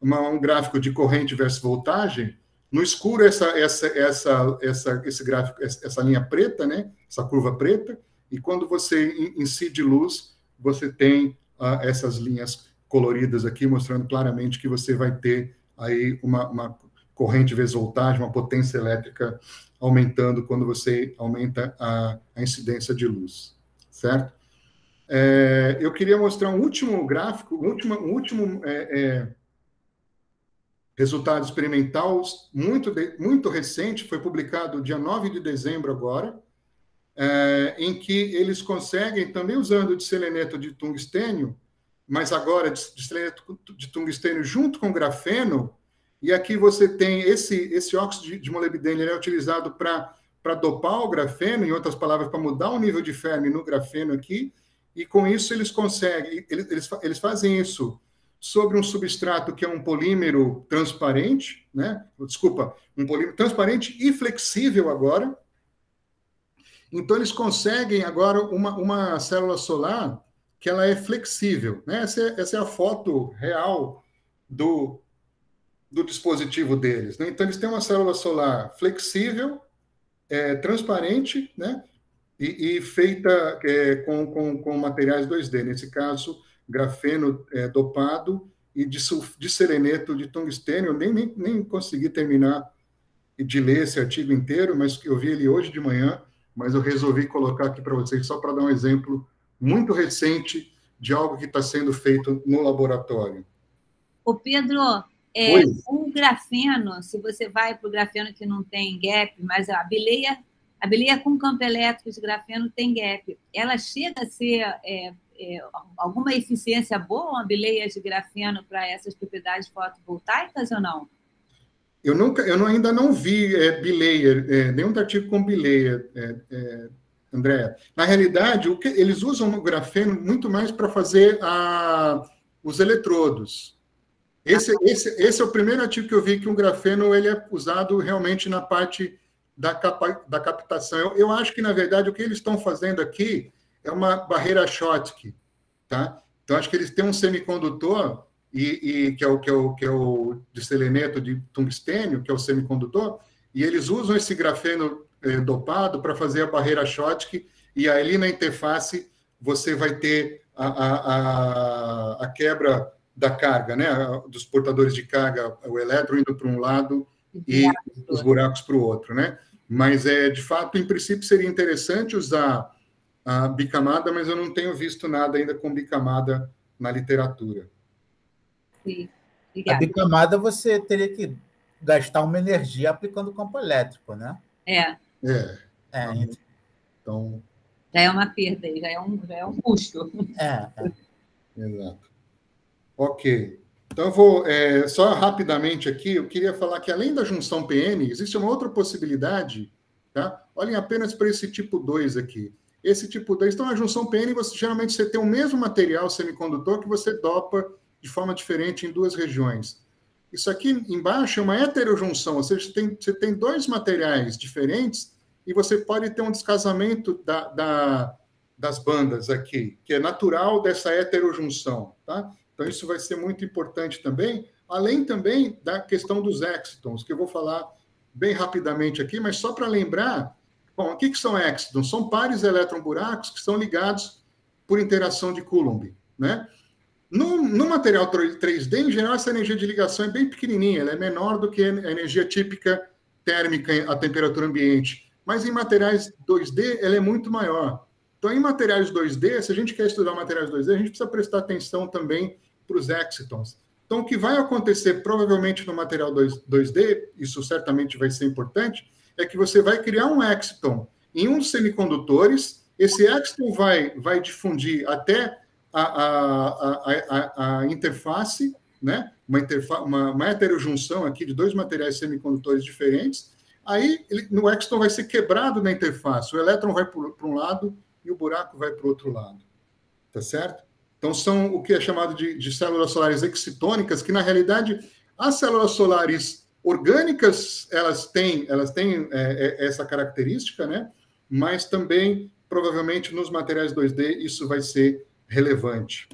um gráfico de corrente versus voltagem, no escuro essa, essa, essa, essa, esse gráfico, essa linha preta, né? Essa curva preta, e quando você incide luz, você tem ah, essas linhas coloridas aqui, mostrando claramente que você vai ter aí uma, uma corrente versus voltagem, uma potência elétrica aumentando quando você aumenta a, a incidência de luz, certo? É, eu queria mostrar um último gráfico, um último... Um último é, é, resultado experimental muito, de, muito recente, foi publicado dia nove de dezembro agora, é, em que eles conseguem, também usando de seleneto de tungstênio, mas agora de, de seleneto de tungstênio junto com grafeno, e aqui você tem esse, esse óxido de, de molibdênio, ele é utilizado para dopar o grafeno, em outras palavras, para mudar o nível de Fermi no grafeno aqui, e com isso eles conseguem, eles, eles, eles fazem isso sobre um substrato que é um polímero transparente, né? Desculpa, um polímero transparente e flexível agora. Então, eles conseguem agora uma, uma célula solar que ela é flexível, né? Essa é, essa é a foto real do, do dispositivo deles, né? Então, eles têm uma célula solar flexível, é, transparente, né? E, e feita é, com, com, com materiais dois D, nesse caso... grafeno é, dopado e de, de seleneto de tungstênio. Eu nem, nem, nem consegui terminar de ler esse artigo inteiro, mas eu vi ele hoje de manhã, mas eu resolvi colocar aqui para vocês, só para dar um exemplo muito recente de algo que está sendo feito no laboratório. Ô Pedro, é, o grafeno, se você vai para o grafeno que não tem gap, mas a bileia, a bileia com campo elétrico de grafeno tem gap, ela chega a ser... É, É, alguma eficiência boa, uma bileia de grafeno para essas propriedades fotovoltaicas ou não? Eu, nunca, eu não, ainda não vi é, bileia, é, nenhum artigo com bileia, é, é, André. Na realidade, o que, eles usam o grafeno muito mais para fazer a, os eletrodos. Esse, ah, esse, esse é o primeiro artigo que eu vi que o um grafeno ele é usado realmente na parte da, capa, da captação. Eu, eu acho que, na verdade, o que eles estão fazendo aqui é uma barreira Schottky, tá? Então, acho que eles têm um semicondutor, e, e, que, é o, que, é o, que é o de seleneto de tungstênio, que é o semicondutor, e eles usam esse grafeno eh, dopado para fazer a barreira Schottky, e ali na interface você vai ter a, a, a, a quebra da carga, né? Dos portadores de carga, o elétron indo para um lado e os buracos para o outro, né? Mas, é, de fato, em princípio, seria interessante usar a bicamada, mas eu não tenho visto nada ainda com bicamada na literatura. Sim, obrigada. A bicamada você teria que gastar uma energia aplicando campo elétrico, né? É. É. é. Então... Já é uma perda, já é um, já é um custo. É, é. Exato. Ok. Então, eu vou, é, só rapidamente aqui, eu queria falar que, além da junção P N, existe uma outra possibilidade, tá? Olhem apenas para esse tipo dois aqui. Esse tipo dois, então, a junção P N, você, geralmente você tem o mesmo material semicondutor que você dopa de forma diferente em duas regiões. Isso aqui embaixo é uma heterojunção, ou seja, você tem, você tem dois materiais diferentes e você pode ter um descasamento da, da, das bandas aqui, que é natural dessa heterojunção, tá? Então, isso vai ser muito importante também, além também da questão dos excitons, que eu vou falar bem rapidamente aqui, mas só para lembrar, bom, o que, que são excitons? São pares elétron-buracos que são ligados por interação de Coulomb, né? No, no material três D, em geral, essa energia de ligação é bem pequenininha, ela é menor do que a energia típica térmica à temperatura ambiente, mas em materiais dois D, ela é muito maior. Então, em materiais dois D, se a gente quer estudar materiais dois D, a gente precisa prestar atenção também para os excitons. Então, o que vai acontecer provavelmente no material dois D, isso certamente vai ser importante, é que você vai criar um exciton em um dos semicondutores, esse exciton vai, vai difundir até a, a, a, a, a interface, né? uma, interfa uma, uma heterojunção aqui de dois materiais semicondutores diferentes, aí ele, no exciton vai ser quebrado na interface, o elétron vai para um lado e o buraco vai para o outro lado, tá certo? Então, são o que é chamado de, de células solares excitônicas, que, na realidade, as células solares orgânicas, elas têm, elas têm é, é, essa característica, né? Mas também, provavelmente, nos materiais dois D, isso vai ser relevante.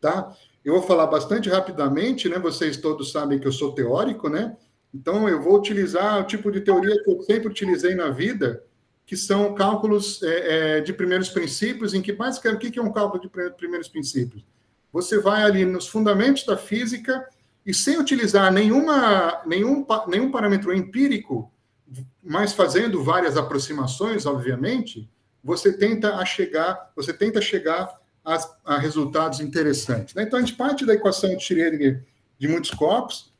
Tá? Eu vou falar bastante rapidamente, né? Vocês todos sabem que eu sou teórico, né? Então, eu vou utilizar o tipo de teoria que eu sempre utilizei na vida, que são cálculos é, é, de primeiros princípios, em que, basicamente, o que é um cálculo de primeiros princípios? Você vai ali nos fundamentos da física e, sem utilizar nenhuma, nenhum, nenhum parâmetro empírico, mas fazendo várias aproximações, obviamente, você tenta chegar, você tenta chegar a, a resultados interessantes, né? Então, a gente parte da equação de Schrödinger de muitos corpos.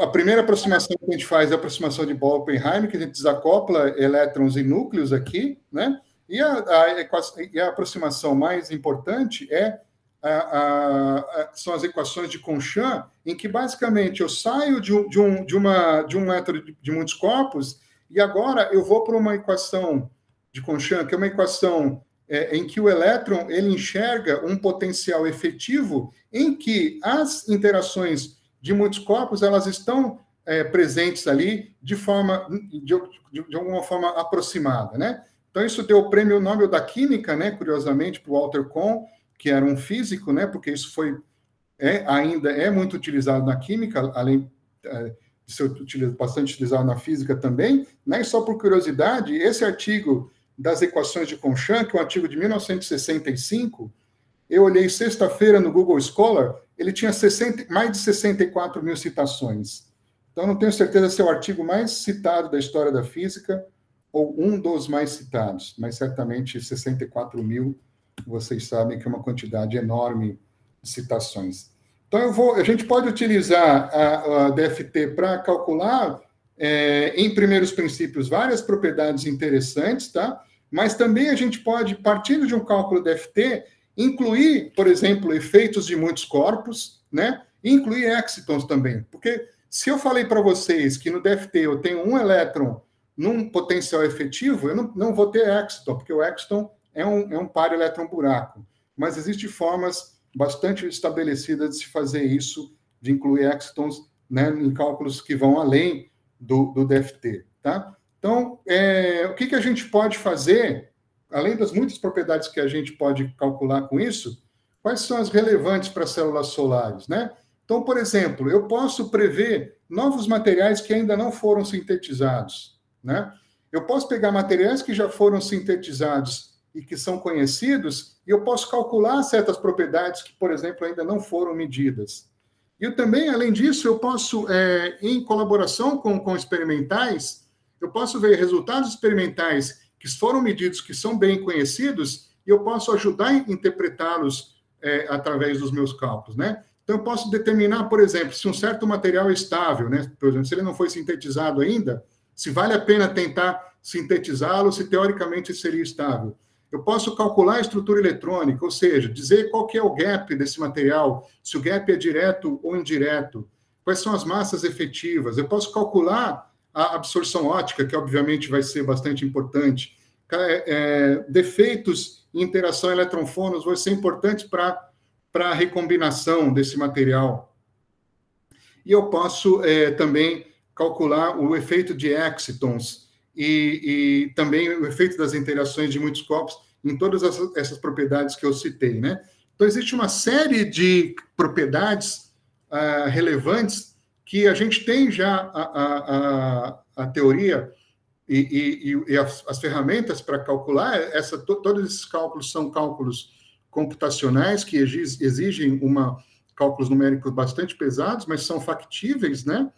A primeira aproximação que a gente faz é a aproximação de Bohr-Oppenheim, que a gente desacopla elétrons e núcleos aqui, né? E a, a, equação, e a aproximação mais importante é a, a, a, são as equações de Conchamp, em que, basicamente, eu saio de um, de um, de uma, de um elétron de, de muitos corpos e agora eu vou para uma equação de Conchamp, que é uma equação é, em que o elétron ele enxerga um potencial efetivo em que as interações de muitos corpos, elas estão é, presentes ali de forma, de, de, de alguma forma aproximada, né? Então, isso deu o prêmio Nobel da Química, né, curiosamente, para o Walter Kohn, que era um físico, né, porque isso foi, é, ainda é muito utilizado na química, além é, de ser utilizado, bastante utilizado na física também, né? E só por curiosidade, esse artigo das equações de Conchamp, que é um artigo de mil novecentos e sessenta e cinco, eu olhei sexta-feira no Google Scholar, ele tinha sessenta, mais de sessenta e quatro mil citações. Então, não tenho certeza se é o artigo mais citado da história da física ou um dos mais citados, mas certamente sessenta e quatro mil, vocês sabem que é uma quantidade enorme de citações. Então, eu vou, a gente pode utilizar a, a D F T para calcular, é, em primeiros princípios, várias propriedades interessantes, tá? Mas também a gente pode, partindo de um cálculo D F T, incluir, por exemplo, efeitos de muitos corpos, né? Incluir excitons também. Porque se eu falei para vocês que no D F T eu tenho um elétron num potencial efetivo, eu não, não vou ter exciton, porque o exciton é um, é um par elétron-buraco. Mas existem formas bastante estabelecidas de se fazer isso, de incluir excitons, né, em cálculos que vão além do, do D F T, tá? Então, é, o que, que a gente pode fazer... Além das muitas propriedades que a gente pode calcular com isso, quais são as relevantes para células solares, né? Então, por exemplo, eu posso prever novos materiais que ainda não foram sintetizados, né? Eu posso pegar materiais que já foram sintetizados e que são conhecidos, e eu posso calcular certas propriedades que, por exemplo, ainda não foram medidas. E também, além disso, eu posso, é, em colaboração com, com experimentais, eu posso ver resultados experimentais que foram medidos, que são bem conhecidos, e eu posso ajudar a interpretá-los é, através dos meus cálculos, né? Então, eu posso determinar, por exemplo, se um certo material é estável, né? Por exemplo, se ele não foi sintetizado ainda, se vale a pena tentar sintetizá-lo, se teoricamente seria estável. Eu posso calcular a estrutura eletrônica, ou seja, dizer qual que é o gap desse material, se o gap é direto ou indireto, quais são as massas efetivas. Eu posso calcular a absorção ótica, que obviamente vai ser bastante importante. É, defeitos em interação elétron-fônus vai ser importante para a recombinação desse material. E eu posso é, também calcular o efeito de excitons, E, e também o efeito das interações de muitos corpos em todas as, essas propriedades que eu citei, né? Então, existe uma série de propriedades uh, relevantes que a gente tem já a, a, a, a teoria e, e, e as, as ferramentas para calcular. Essa, to, todos esses cálculos são cálculos computacionais que exigem uma, cálculos numéricos bastante pesados, mas são factíveis, né?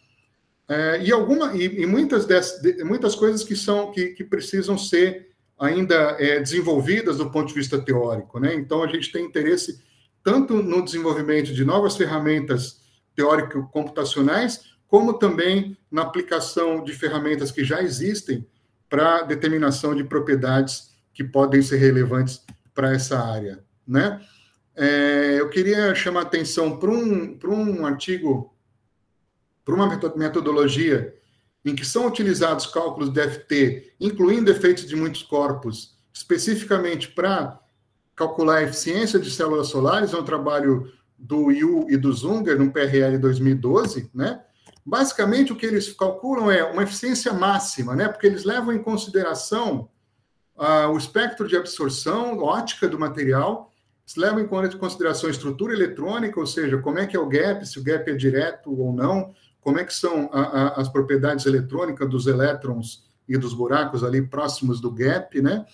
É, e, alguma, e, e muitas, des, de, muitas coisas que, são, que, que precisam ser ainda é, desenvolvidas do ponto de vista teórico, né? Então, a gente tem interesse tanto no desenvolvimento de novas ferramentas teórico-computacionais, como também na aplicação de ferramentas que já existem para determinação de propriedades que podem ser relevantes para essa área, né? É, eu queria chamar a atenção para um, para um artigo... por uma metodologia em que são utilizados cálculos de F T, incluindo efeitos de muitos corpos, especificamente para calcular a eficiência de células solares, é um trabalho do Yu e do Zunger, no P R L dois mil e doze, né? Basicamente, o que eles calculam é uma eficiência máxima, né? Porque eles levam em consideração ah, o espectro de absorção, ótica do material, eles levam em consideração a estrutura eletrônica, ou seja, como é que é o gap, se o gap é direto ou não, como é que são a, a, as propriedades eletrônicas dos elétrons e dos buracos ali próximos do gap, né?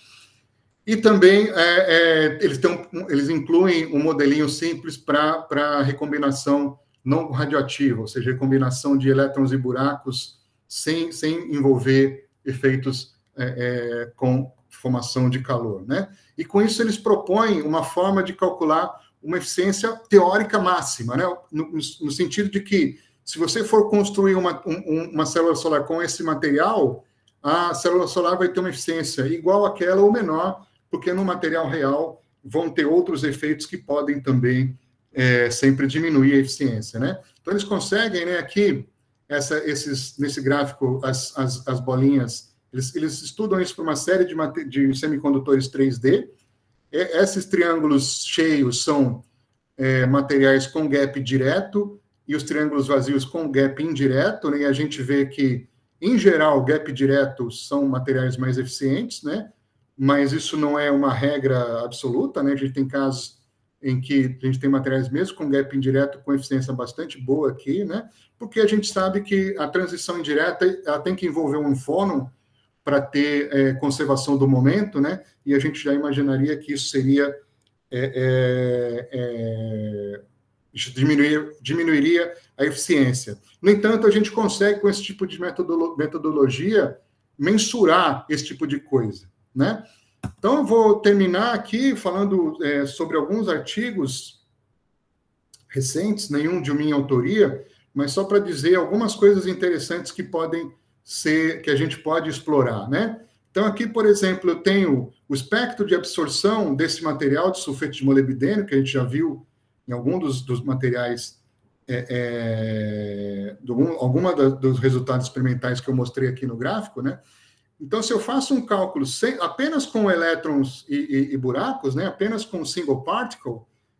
E também é, é, eles, tão, eles incluem um modelinho simples para recombinação não radioativa, ou seja, recombinação de elétrons e buracos sem, sem envolver efeitos é, é, com formação de calor, né? E com isso eles propõem uma forma de calcular uma eficiência teórica máxima, né? No, no sentido de que se você for construir uma, um, uma célula solar com esse material, a célula solar vai ter uma eficiência igual àquela ou menor, porque no material real vão ter outros efeitos que podem também é, sempre diminuir a eficiência, né? Então, eles conseguem, né, aqui, essa, esses, nesse gráfico, as, as, as bolinhas, eles, eles estudam isso para uma série de, de semicondutores três D. E, esses triângulos cheios são é, materiais com gap direto, e os triângulos vazios com gap indireto, né? E a gente vê que, em geral, gap direto são materiais mais eficientes, né? Mas isso não é uma regra absoluta, né? A gente tem casos em que a gente tem materiais mesmo com gap indireto com eficiência bastante boa aqui, né? Porque a gente sabe que a transição indireta ela tem que envolver um fônon para ter é, conservação do momento, né? E a gente já imaginaria que isso seria... É, é, é... Diminuir, diminuiria a eficiência. No entanto, a gente consegue, com esse tipo de metodolo metodologia, mensurar esse tipo de coisa, né? Então, eu vou terminar aqui falando é, sobre alguns artigos recentes, nenhum de minha autoria, mas só para dizer algumas coisas interessantes que podem ser, que a gente pode explorar, né? Então, aqui, por exemplo, eu tenho o espectro de absorção desse material de sulfeto de molibdênio, que a gente já viu em algum dos, dos materiais, é, é, do, alguma da, dos resultados experimentais que eu mostrei aqui no gráfico, né? Então, se eu faço um cálculo sem, apenas com elétrons e, e, e buracos, né? Apenas com single particle,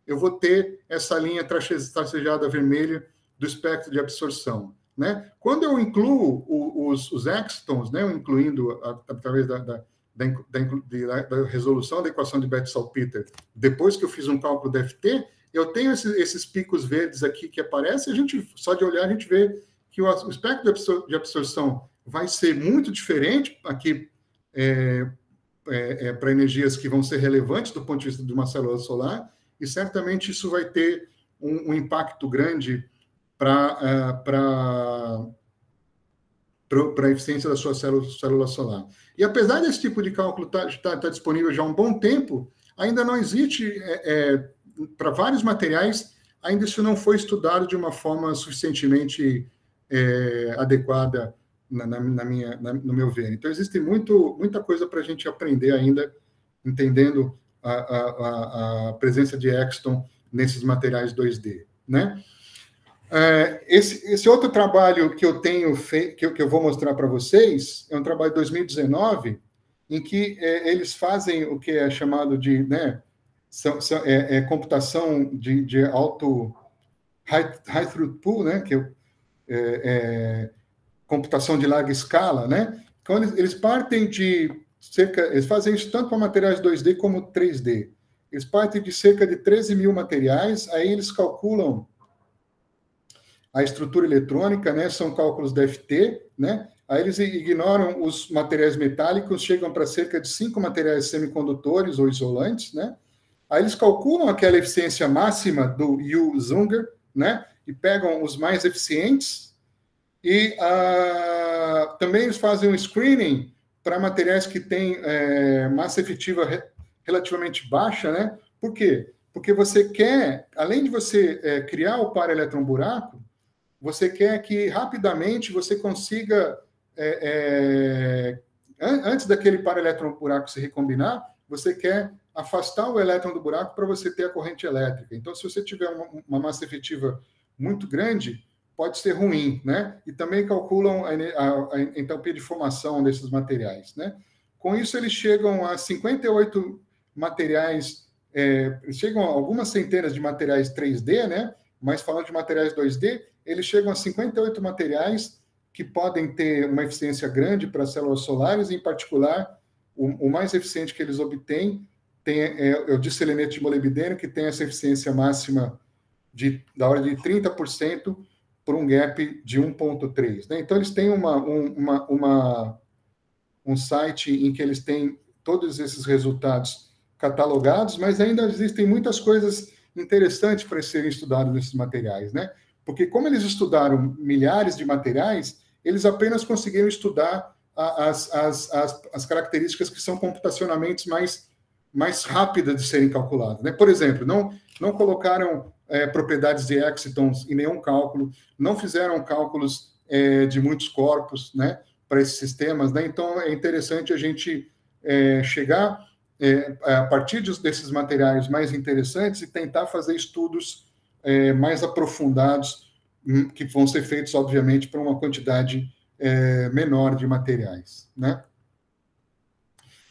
eu vou ter essa linha tracejada vermelha do espectro de absorção, né? Quando eu incluo o, os, os excitons, né? Incluindo, através da... da Da, da, da resolução da equação de Betz-Salpeter, depois que eu fiz um cálculo da F T, eu tenho esses, esses picos verdes aqui que aparecem, a gente, só de olhar a gente vê que o, o espectro de, absor de absorção vai ser muito diferente aqui é, é, é, para energias que vão ser relevantes do ponto de vista de uma célula solar, e certamente isso vai ter um, um impacto grande para para a eficiência da sua célula, célula solar. E apesar desse tipo de cálculo estar tá, tá, tá disponível já há um bom tempo, ainda não existe, é, é, para vários materiais, ainda isso não foi estudado de uma forma suficientemente é, adequada, na, na, na minha, na, no meu ver. Então, existe muito, muita coisa para a gente aprender ainda, entendendo a, a, a presença de Exton nesses materiais dois D, né? Esse, esse outro trabalho que eu tenho feito, que eu, que eu vou mostrar para vocês, é um trabalho de dois mil e dezenove, em que é, eles fazem o que é chamado de, né, são, são, é, é computação de, de alto high, high throughput, né, que é, é computação de larga escala, né? Então eles, eles partem de cerca, eles fazem isso tanto para materiais dois D como três D. Eles partem de cerca de treze mil materiais, aí eles calculam a estrutura eletrônica, né, são cálculos da F T, né, aí eles ignoram os materiais metálicos, chegam para cerca de cinco materiais semicondutores ou isolantes, né, aí eles calculam aquela eficiência máxima do Yu-Zunger, né, e pegam os mais eficientes, e ah, também eles fazem um screening para materiais que têm é, massa efetiva re relativamente baixa, né, por quê? Porque você quer, além de você é, criar o para-eletrão-buraco, você quer que rapidamente você consiga, é, é, an antes daquele para-eletrão-buraco se recombinar, você quer afastar o elétron do buraco para você ter a corrente elétrica. Então, se você tiver uma, uma massa efetiva muito grande, pode ser ruim, né? E também calculam a, a, a entalpia de formação desses materiais, né? Com isso, eles chegam a cinquenta e oito materiais, é, chegam a algumas centenas de materiais três D, né? Mas falando de materiais dois D, eles chegam a cinquenta e oito materiais que podem ter uma eficiência grande para células solares, em particular, o, o mais eficiente que eles obtêm tem, é, é o disselenete de molibdênio, que tem essa eficiência máxima de, da ordem de trinta por cento por um gap de um ponto três. Né? Então, eles têm uma, um, uma, uma, um site em que eles têm todos esses resultados catalogados, mas ainda existem muitas coisas interessantes para serem estudadas nesses materiais, né? Porque como eles estudaram milhares de materiais, eles apenas conseguiram estudar as, as, as, as características que são computacionalmente mais, mais rápidas de serem calculadas, né? Por exemplo, não, não colocaram é, propriedades de excitons em nenhum cálculo, não fizeram cálculos é, de muitos corpos, né, para esses sistemas, né? Então, é interessante a gente é, chegar é, a partir desses materiais mais interessantes e tentar fazer estudos É, mais aprofundados, que vão ser feitos, obviamente, para uma quantidade é, menor de materiais, né?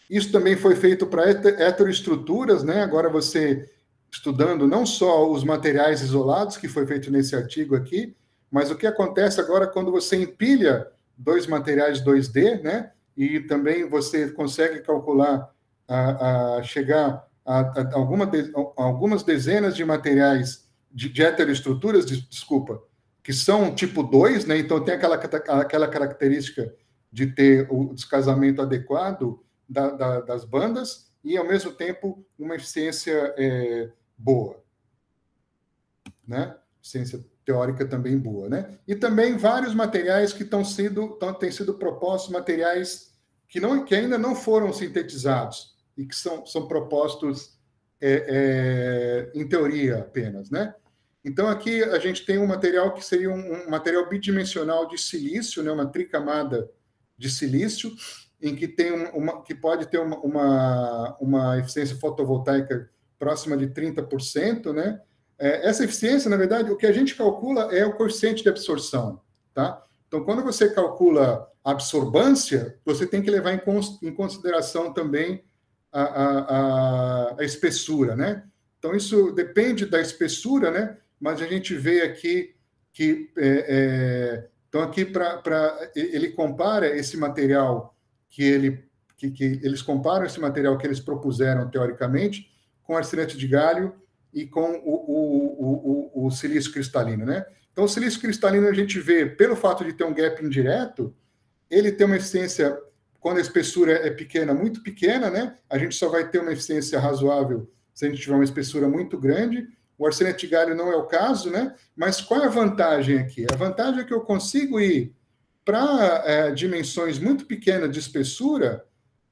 Isso também foi feito para heteroestruturas, né? Agora você, estudando não só os materiais isolados, que foi feito nesse artigo aqui, mas o que acontece agora quando você empilha dois materiais dois D, né? E também você consegue calcular, a, a chegar a, a, alguma de, a algumas dezenas de materiais de, de heteroestruturas, desculpa, que são tipo dois, né? Então tem aquela, aquela característica de ter o descasamento adequado da, da, das bandas e, ao mesmo tempo, uma eficiência é, boa, né? Eficiência teórica também boa, né? E também vários materiais que estão sido, tão, têm sido propostos, materiais que, não, que ainda não foram sintetizados e que são, são propostos é, é, em teoria apenas, né? Então, aqui a gente tem um material que seria um, um material bidimensional de silício, né, uma tricamada de silício, em que, tem uma, que pode ter uma, uma, uma eficiência fotovoltaica próxima de trinta por cento. Né? É, essa eficiência, na verdade, o que a gente calcula é o coeficiente de absorção. Tá? Então, quando você calcula a absorbância, você tem que levar em, cons, em consideração também a, a, a, a espessura. Né? Então, isso depende da espessura, né? Mas a gente vê aqui que... É, é, então, aqui, pra, pra, ele compara esse material que, ele, que, que eles comparam esse material que eles propuseram, teoricamente, com arsenete de gálio e com o, o, o, o, o silício cristalino, né? Então, o silício cristalino, a gente vê, pelo fato de ter um gap indireto, ele tem uma eficiência, quando a espessura é pequena, muito pequena, né? A gente só vai ter uma eficiência razoável se a gente tiver uma espessura muito grande. o arsenete de galho não é o caso, né? Mas qual é a vantagem aqui? A vantagem é que eu consigo ir para é, dimensões muito pequenas de espessura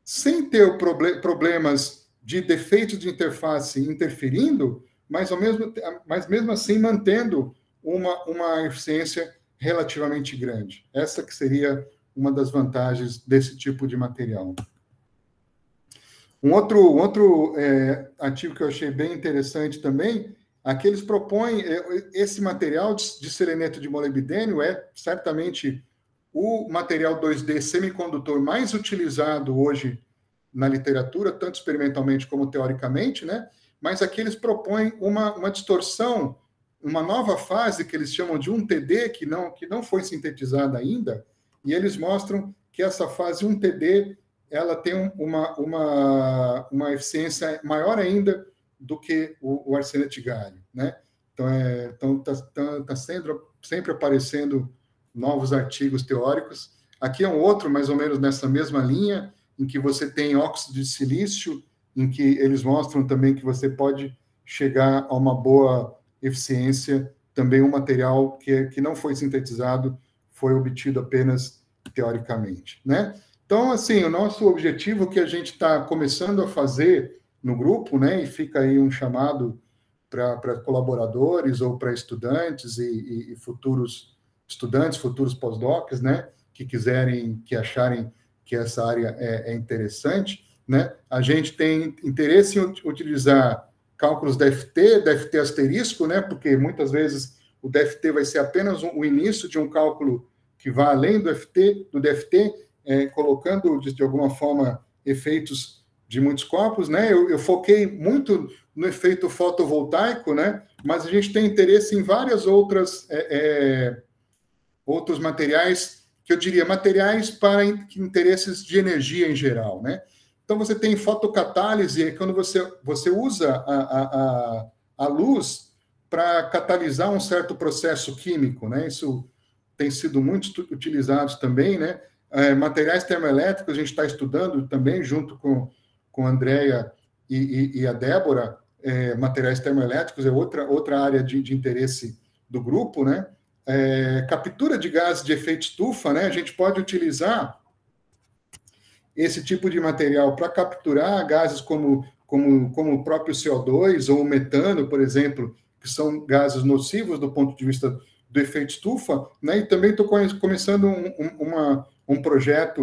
sem ter proble problemas de defeito de interface interferindo, mas, ao mesmo, mas mesmo assim mantendo uma, uma eficiência relativamente grande. Essa que seria uma das vantagens desse tipo de material. Um outro, outro é, ativo que eu achei bem interessante também, aqui eles propõem, é, esse material de, de seleneto de molibdênio é certamente o material dois D semicondutor mais utilizado hoje na literatura, tanto experimentalmente como teoricamente, né? Mas aqui eles propõem uma, uma distorção, uma nova fase que eles chamam de um T D, que não, que não foi sintetizada ainda, e eles mostram que essa fase um T D ela tem uma, uma, uma eficiência maior ainda do que o, o arsenete de galho, né? Então, é, então tá, tá, tá sempre, sempre aparecendo novos artigos teóricos. Aqui é um outro, mais ou menos nessa mesma linha, em que você tem óxido de silício, em que eles mostram também que você pode chegar a uma boa eficiência, também um material que, que não foi sintetizado, foi obtido apenas teoricamente, né? Então, assim, o nosso objetivo que a gente está começando a fazer no grupo, né, e fica aí um chamado para colaboradores ou para estudantes e, e, e futuros estudantes, futuros pós-docs, né, que quiserem, que acharem que essa área é, é interessante, né, a gente tem interesse em utilizar cálculos D F T, D F T asterisco, né, porque muitas vezes o D F T vai ser apenas um, o início de um cálculo que vai além do F T, do D F T, É, colocando, de, de alguma forma, efeitos de muitos corpos, né? Eu, eu foquei muito no efeito fotovoltaico, né? Mas a gente tem interesse em várias outras é, é, outros materiais, que eu diria materiais para in, interesses de energia em geral, né? Então, você tem fotocatálise, é quando você, você usa a, a, a, a luz para catalisar um certo processo químico, né? Isso tem sido muito utilizado também, né? É, materiais termoelétricos, a gente está estudando também, junto com, com a Andrea e, e, e a Débora, é, materiais termoelétricos é outra, outra área de, de interesse do grupo, né? É, captura de gases de efeito estufa, né? A gente pode utilizar esse tipo de material para capturar gases como, como, como o próprio C O dois ou o metano, por exemplo, que são gases nocivos do ponto de vista do efeito estufa, né? E também estou começando um, um, uma... um projeto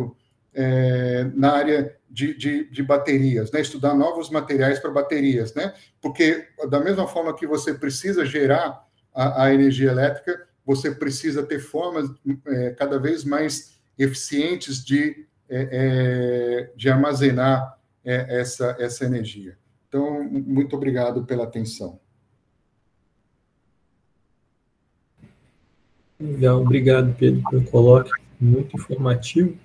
é, na área de, de, de baterias, né? Estudar novos materiais para baterias, né? Porque da mesma forma que você precisa gerar a, a energia elétrica, você precisa ter formas é, cada vez mais eficientes de, é, é, de armazenar é, essa, essa energia. Então, muito obrigado pela atenção. Legal, obrigado, Pedro, pelo coloque. Muito informativo.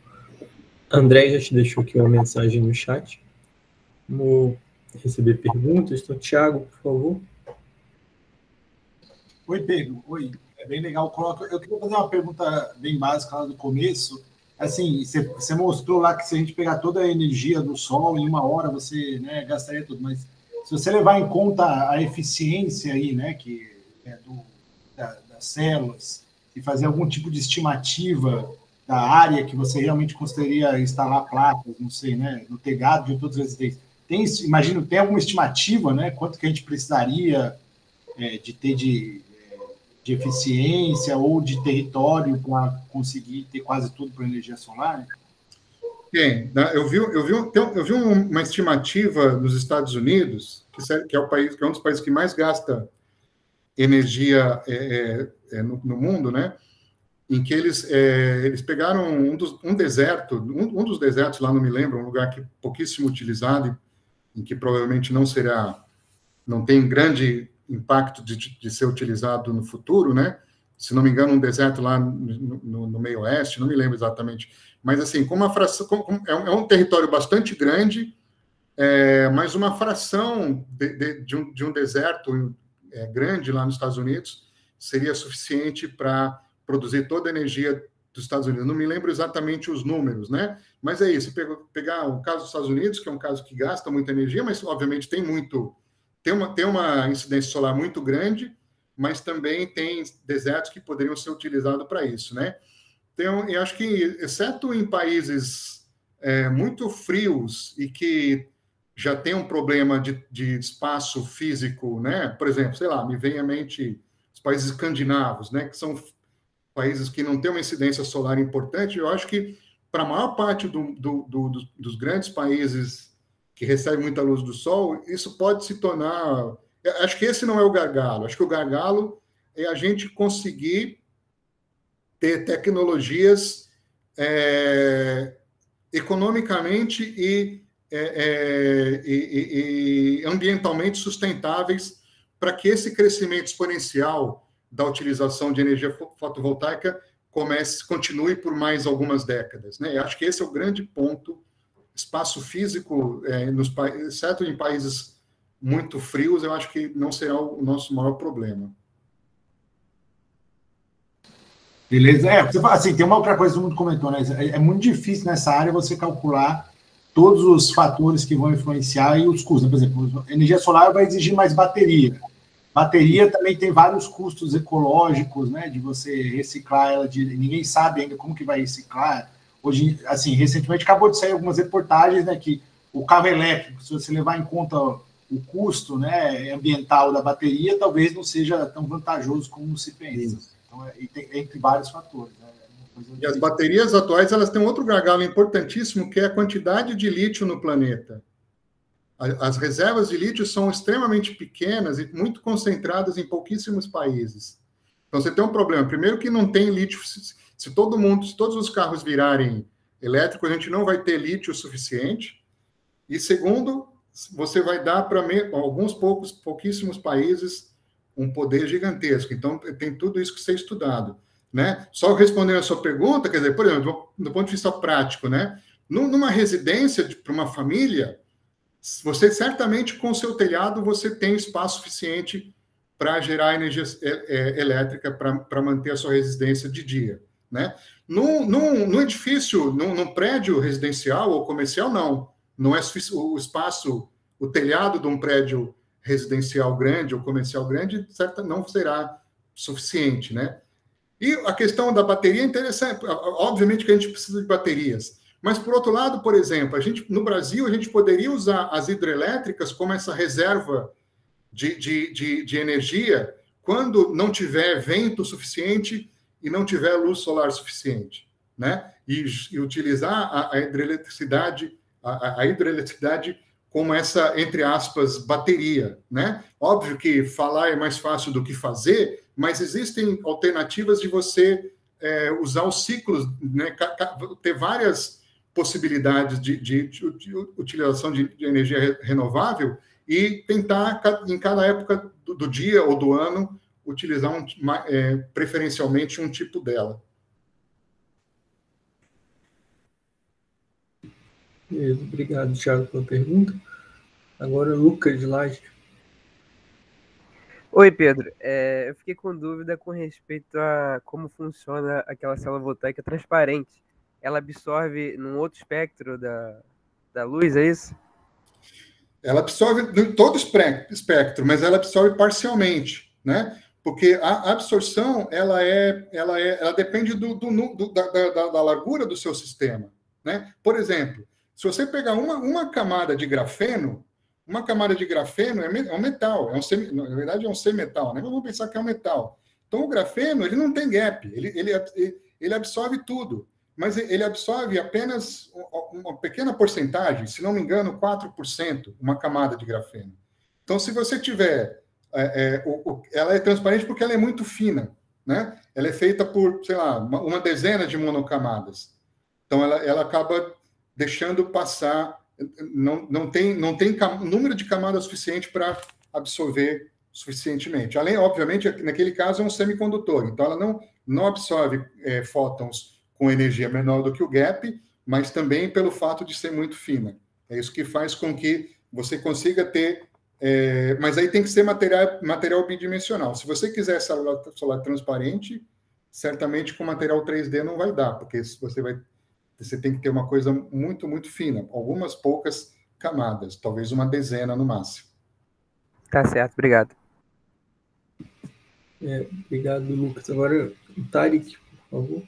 André já te deixou aqui uma mensagem no chat. Vamos receber perguntas. Então, Tiago, por favor. Oi, Pedro. Oi. É bem legal o coloque. Eu queria fazer uma pergunta bem básica lá do começo. Assim, você, você mostrou lá que se a gente pegar toda a energia do sol em uma hora, você, né, gastaria tudo. Mas se você levar em conta a eficiência aí, né, que é do, da, das células, e fazer algum tipo de estimativa da área que você realmente consideraria instalar placas, não sei, né, no telhado de todas as residências. Tem, imagino, tem alguma estimativa, né, quanto que a gente precisaria é, de ter de, de eficiência ou de território para conseguir ter quase tudo para energia solar? Tem, eu vi, eu vi, eu vi uma estimativa nos Estados Unidos, que é o país, que é um dos países que mais gasta energia é, é, no, no mundo, né? Em que eles, é, eles pegaram um, dos, um deserto, um, um dos desertos lá, não me lembro, um lugar que pouquíssimo utilizado, em que provavelmente não será, não tem grande impacto de, de ser utilizado no futuro, né? Se não me engano, um deserto lá no, no, no meio oeste, não me lembro exatamente. Mas, assim, com uma fração, com, é, um, é um território bastante grande, é, mas uma fração de, de, de, um, de um deserto é, grande lá nos Estados Unidos seria suficiente para produzir toda a energia dos Estados Unidos. Não me lembro exatamente os números, né? Mas é isso, pegar o caso dos Estados Unidos, que é um caso que gasta muita energia, mas obviamente tem muito tem uma, tem uma incidência solar muito grande, mas também tem desertos que poderiam ser utilizados para isso, né? Então, eu acho que, exceto em países é, muito frios e que já tem um problema de, de espaço físico, né? Por exemplo, sei lá, me vem à mente os países escandinavos, né? Que são países que não têm uma incidência solar importante. Eu acho que, para a maior parte do, do, do, do, dos grandes países que recebem muita luz do sol, isso pode se tornar... Acho que esse não é o gargalo. Acho que o gargalo é a gente conseguir ter tecnologias é, economicamente e, é, é, e, e ambientalmente sustentáveis para que esse crescimento exponencial da utilização de energia fotovoltaica comece, continue por mais algumas décadas, né? Eu acho que esse é o grande ponto. Espaço físico, é, nos, exceto em países muito frios, eu acho que não será o nosso maior problema. Beleza. É, você fala assim, tem uma outra coisa que todo mundo comentou, né? É muito difícil nessa área você calcular todos os fatores que vão influenciar e os custos. Né? Por exemplo, energia solar vai exigir mais bateria. Bateria também tem vários custos ecológicos, né? De você reciclar ela, de, ninguém sabe ainda como que vai reciclar. Hoje, assim, recentemente acabou de sair algumas reportagens, né? Que o carro elétrico, se você levar em conta o custo, né, ambiental da bateria, talvez não seja tão vantajoso como se pensa. Então, é, é entre vários fatores. Né? E as baterias atuais, elas têm outro gargalo importantíssimo, que é a quantidade de lítio no planeta. As reservas de lítio são extremamente pequenas e muito concentradas em pouquíssimos países. Então, você tem um problema. Primeiro que não tem lítio. Se todo mundo, se todos os carros virarem elétricos, a gente não vai ter lítio suficiente. E segundo, você vai dar para alguns poucos, pouquíssimos países um poder gigantesco. Então, tem tudo isso que ser estudado, né? Só respondendo a sua pergunta, quer dizer, por exemplo, do ponto de vista prático, né? Numa residência para uma família, você certamente, com seu telhado, você tem espaço suficiente para gerar energia elétrica para manter a sua residência de dia, né? Num, num, num edifício, num, num prédio residencial ou comercial, não. Não é o espaço, o telhado de um prédio residencial grande ou comercial grande, certo, não será suficiente, né? E a questão da bateria é interessante. Obviamente que a gente precisa de baterias. Mas, por outro lado, por exemplo, a gente, no Brasil, a gente poderia usar as hidrelétricas como essa reserva de, de, de, de energia quando não tiver vento suficiente e não tiver luz solar suficiente, né? E, e utilizar a, a hidroeletricidade... A, a hidroeletricidade como essa, entre aspas, bateria, né? Óbvio que falar é mais fácil do que fazer, mas existem alternativas de você é, usar os ciclos, né? Ter várias possibilidades de, de, de, de utilização de, de energia renovável e tentar, em cada época do, do dia ou do ano, utilizar um, é, preferencialmente um tipo dela. Obrigado, Tiago, pela pergunta. Agora, Lucas Laje. Oi, Pedro. É, eu fiquei com dúvida com respeito a como funciona aquela célula voltaica transparente. Ela absorve num outro espectro da, da luz, é isso? Ela absorve todo o espectro, mas ela absorve parcialmente, né? Porque a absorção ela é, ela é, ela depende do, do, do, da, da, da largura do seu sistema, né? Por exemplo, se você pegar uma, uma camada de grafeno, uma camada de grafeno é, me, é um metal, é um semi, na verdade é um semimetal, né? Mas vamos pensar que é um metal. Então o grafeno, ele não tem gap, ele, ele, ele absorve tudo, mas ele absorve apenas uma pequena porcentagem, se não me engano, quatro por cento, uma camada de grafeno. Então se você tiver, é, é, o, o, ela é transparente porque ela é muito fina, né? Ela é feita por, sei lá, uma, uma dezena de monocamadas. Então ela, ela acaba deixando passar, não, não tem, não tem cam, número de camadas suficiente para absorver suficientemente. Além, obviamente, naquele caso é um semicondutor, então ela não, não absorve é, fótons com energia menor do que o gap, mas também pelo fato de ser muito fina. É isso que faz com que você consiga ter, é, mas aí tem que ser material, material bidimensional. Se você quiser celular, celular transparente, certamente com material três D não vai dar, porque se você vai... Você tem que ter uma coisa muito, muito fina. Algumas poucas camadas. Talvez uma dezena no máximo. Tá certo, obrigado. É, obrigado, Lucas. Agora, o Tarek, por favor.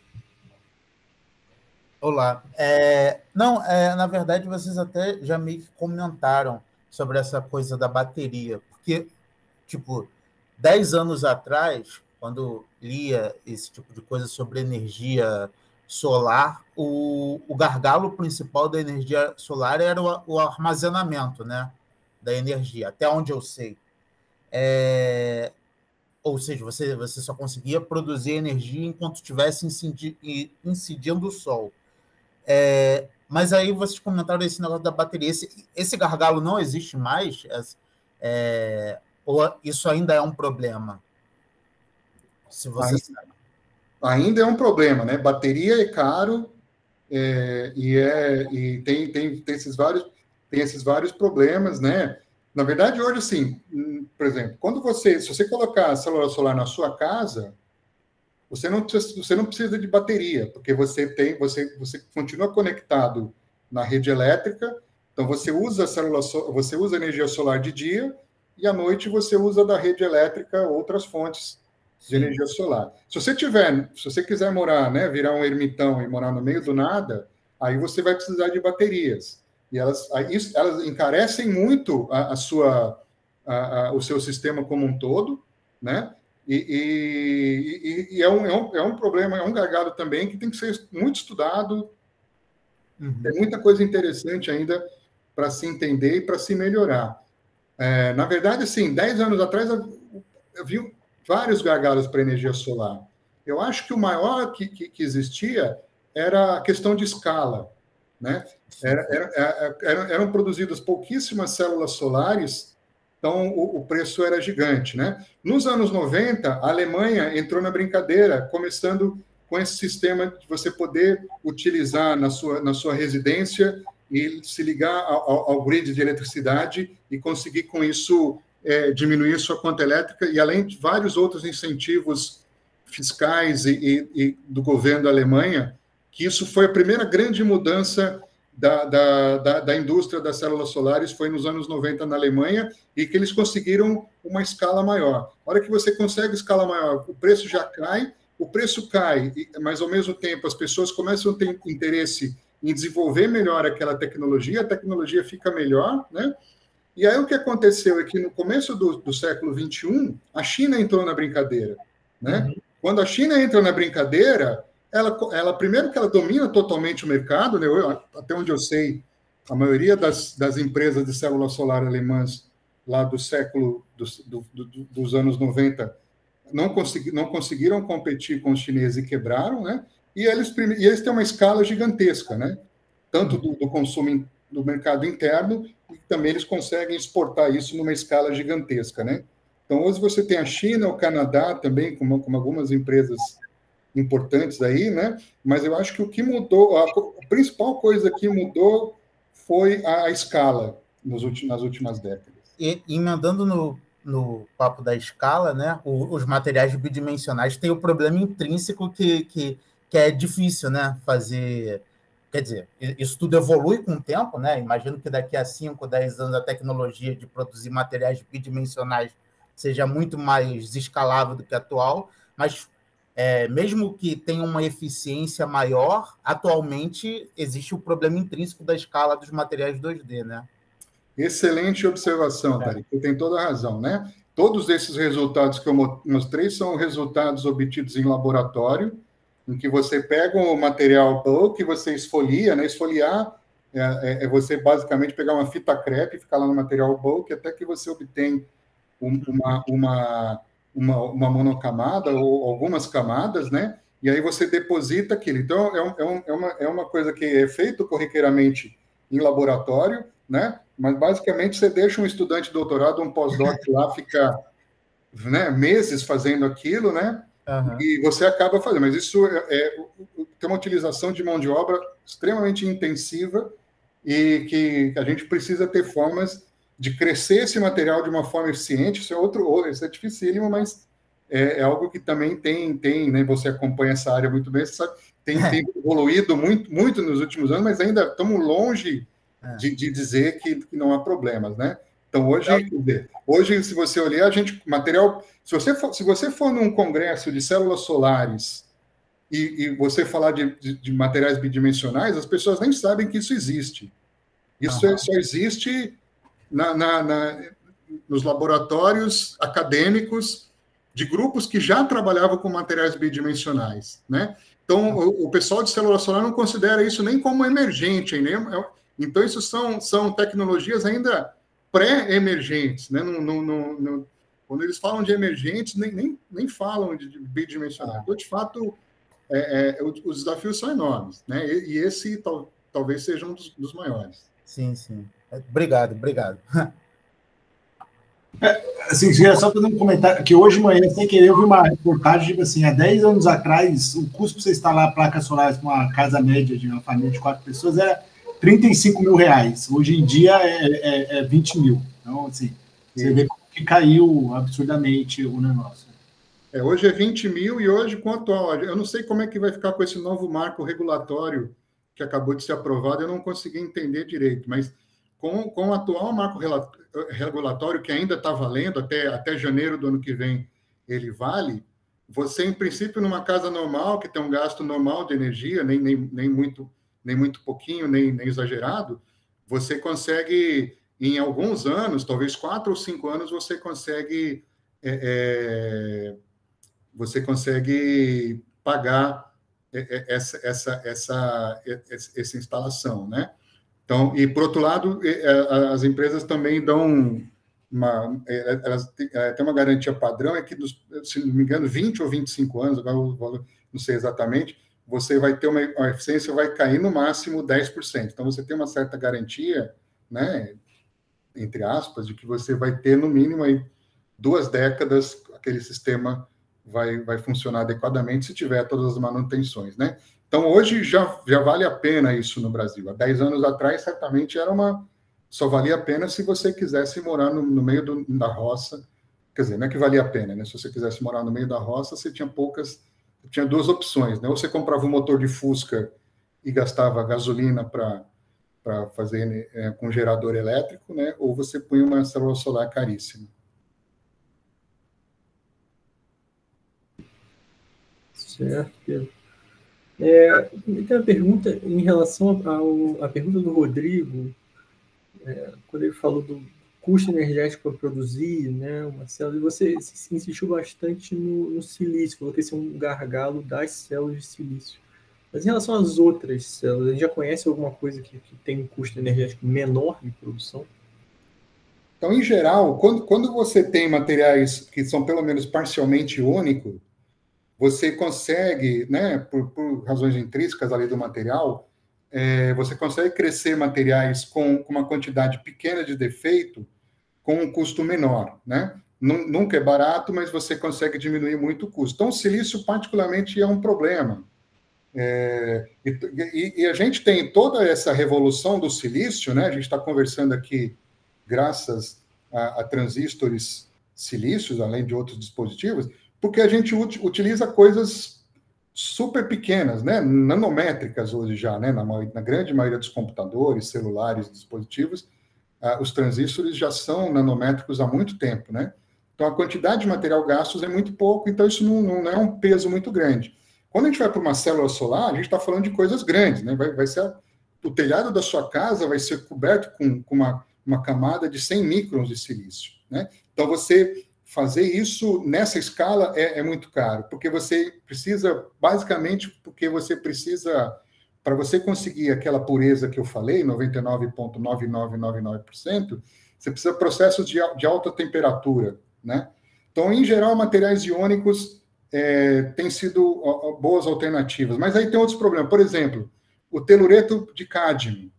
Olá. É, não, é, na verdade, vocês até já meio que comentaram sobre essa coisa da bateria, porque, tipo, dez anos atrás, quando lia esse tipo de coisa sobre energia solar, o, o gargalo principal da energia solar era o, o armazenamento, né, da energia, até onde eu sei. É, ou seja, você, você só conseguia produzir energia enquanto estivesse incidindo o sol. É, mas aí vocês comentaram esse negócio da bateria. Esse, esse gargalo não existe mais? É, ou isso ainda é um problema? Se você... Ainda é um problema, né? Bateria é caro, é, e, é, e tem, tem, tem, esses vários, tem esses vários problemas, né? Na verdade, hoje, assim, por exemplo, quando você, se você colocar a célula solar na sua casa, você não precisa, você não precisa de bateria, porque você, tem, você, você continua conectado na rede elétrica, então você usa a célula, você usa energia solar de dia, e à noite você usa da rede elétrica outras fontes de energia solar. Se você tiver, se você quiser morar, né, virar um ermitão e morar no meio do nada, aí você vai precisar de baterias. E elas, isso, elas encarecem muito a, a sua, a, a, o seu sistema como um todo, né? E, e, e é, um, é, um, é um problema, é um gargalo também que tem que ser muito estudado. Uhum. Tem muita coisa interessante ainda para se entender e para se melhorar. É, na verdade, assim, dez anos atrás eu, eu vi vários gargalos para energia solar. Eu acho que o maior que, que, que existia era a questão de escala, né? Era, era, era, eram produzidas pouquíssimas células solares, então o, o preço era gigante, né? Nos anos noventa, a Alemanha entrou na brincadeira, começando com esse sistema de você poder utilizar na sua, na sua residência e se ligar ao, ao grid de eletricidade e conseguir com isso... É, diminuir sua conta elétrica, e além de vários outros incentivos fiscais e, e, e do governo da Alemanha, que isso foi a primeira grande mudança da, da, da, da indústria das células solares, foi nos anos noventa na Alemanha, e que eles conseguiram uma escala maior. A hora que você consegue escala maior, o preço já cai, o preço cai, mas ao mesmo tempo as pessoas começam a ter interesse em desenvolver melhor aquela tecnologia, a tecnologia fica melhor, né? E aí o que aconteceu é que no começo do, do século vinte e um, a China entrou na brincadeira, né? Uhum. Quando a China entra na brincadeira, ela, ela primeiro que ela domina totalmente o mercado, né? Eu, até onde eu sei, a maioria das, das empresas de célula solar alemãs lá do século dos, do, do, dos anos noventa não, consegui, não conseguiram competir com os chineses e quebraram, né? E eles, e eles têm uma escala gigantesca, né? Tanto do, do consumo do mercado interno, e também eles conseguem exportar isso numa escala gigantesca, né? Então, hoje você tem a China, o Canadá também, com, com algumas empresas importantes aí, né? Mas eu acho que o que mudou, a, a principal coisa que mudou foi a, a escala nos últimos, nas últimas décadas. E, emendando no, no papo da escala, né? O, os materiais bidimensionais têm o problema intrínseco que, que, que é difícil, né? Fazer... Quer dizer, isso tudo evolui com o tempo, né? Imagino que daqui a cinco, dez anos a tecnologia de produzir materiais bidimensionais seja muito mais escalável do que atual, mas é, mesmo que tenha uma eficiência maior, atualmente existe o problema intrínseco da escala dos materiais dois D, né? Excelente observação, é. Tarek, você tem toda a razão, né? Todos esses resultados que eu mostrei são resultados obtidos em laboratório, em que você pega o material bulk, você esfolia, né? Esfoliar é, é você basicamente pegar uma fita crepe e ficar lá no material bulk até que você obtém um, uma, uma, uma, uma monocamada ou algumas camadas, né? E aí você deposita aquilo. Então, é, um, é, um, é, uma, é uma coisa que é feito corriqueiramente em laboratório, né? Mas, basicamente, você deixa um estudante de doutorado, um pós-doc lá, fica, né, meses fazendo aquilo, né? Uhum. E você acaba fazendo, mas isso é, é, tem uma utilização de mão de obra extremamente intensiva e que a gente precisa ter formas de crescer esse material de uma forma eficiente. Isso é outro, isso é dificílimo, mas é, é algo que também tem, tem, né? Você acompanha essa área muito bem, você sabe, tem, é. tem evoluído muito, muito nos últimos anos, mas ainda estamos longe é. de, de dizer que, que não há problemas, né? Então, hoje, hoje, se você olhar, a gente, material, se você for, se você for num congresso de células solares e, e você falar de, de, de materiais bidimensionais, as pessoas nem sabem que isso existe. Isso é, só existe na, na, na, nos laboratórios acadêmicos de grupos que já trabalhavam com materiais bidimensionais, né? Então, o, o pessoal de célula solar não considera isso nem como emergente, nem, então isso são, são tecnologias ainda pré-emergentes, né? No, no, no, no, quando eles falam de emergentes, nem, nem, nem falam de, de bidimensional. Então, de fato, é, é, os desafios são enormes, né? E, e esse tal, talvez seja um dos, dos maiores. Sim, sim. Obrigado, obrigado. É, assim, queria só fazer um comentário, que hoje de manhã, sem querer, eu vi uma reportagem, tipo assim, há dez anos atrás, o custo para você instalar placas solares para uma casa média de uma família de quatro pessoas era trinta e cinco mil reais, hoje em dia é, é, é vinte mil, então, assim, você vê como que caiu absurdamente o negócio. É, hoje é vinte mil e hoje, quanto a... Eu não sei como é que vai ficar com esse novo marco regulatório que acabou de ser aprovado, eu não consegui entender direito, mas com, com o atual marco regulatório, regulatório que ainda está valendo, até, até janeiro do ano que vem ele vale, você, em princípio, numa casa normal, que tem um gasto normal de energia, nem, nem, nem, muito, nem muito pouquinho, nem, nem exagerado, você consegue, em alguns anos, talvez quatro ou cinco anos, você consegue, é, é, você consegue pagar essa, essa, essa, essa, essa instalação, né? Então, e por outro lado, as empresas também dão uma, elas têm uma garantia padrão, é que, se não me engano, vinte ou vinte e cinco anos, agora não sei exatamente, você vai ter uma, a eficiência vai cair no máximo dez por cento. Então, você tem uma certa garantia, né, entre aspas, de que você vai ter, no mínimo, aí, duas décadas, aquele sistema vai, vai funcionar adequadamente se tiver todas as manutenções, né? Então, hoje já, já vale a pena isso no Brasil. Há dez anos atrás, certamente, era uma... Só valia a pena se você quisesse morar no, no meio do, da roça. Quer dizer, não é que valia a pena, né? Se você quisesse morar no meio da roça, você tinha poucas... Tinha duas opções, né? Ou você comprava um motor de Fusca e gastava gasolina para fazer é, com gerador elétrico, né? Ou você punha uma célula solar caríssima. Certo. É, tem uma pergunta em relação à pergunta do Rodrigo, é, quando ele falou do custo energético para produzir, né, Marcelo, e você insistiu bastante no, no silício, falou que esse é um gargalo das células de silício. Mas em relação às outras células, a gente já conhece alguma coisa que, que tem um custo energético menor de produção? Então, em geral, quando, quando você tem materiais que são pelo menos parcialmente iônicos, você consegue, né, por, por razões intrínsecas ali do material, é, você consegue crescer materiais com, com uma quantidade pequena de defeito com um custo menor, né? Nunca é barato, mas você consegue diminuir muito o custo. Então, o silício, particularmente, é um problema. É, e, e a gente tem toda essa revolução do silício, né? A gente está conversando aqui graças a, a transistores silícios, além de outros dispositivos, porque a gente utiliza coisas super pequenas, né? Nanométricas hoje já, né? Na, na grande maioria dos computadores, celulares, dispositivos, ah, os transistores já são nanométricos há muito tempo, né? Então, a quantidade de material gastos é muito pouco, então isso não, não é um peso muito grande. Quando a gente vai para uma célula solar, a gente está falando de coisas grandes, né? Vai, vai ser a, o telhado da sua casa vai ser coberto com, com uma, uma camada de cem microns de silício, né? Então, você... Fazer isso nessa escala é, é muito caro, porque você precisa, basicamente, porque você precisa, para você conseguir aquela pureza que eu falei, noventa e nove vírgula nove nove nove nove por cento, você precisa de processos de, de alta temperatura, né? Então, em geral, materiais iônicos é, têm sido boas alternativas, mas aí tem outros problemas. Por exemplo, o telureto de cádmio,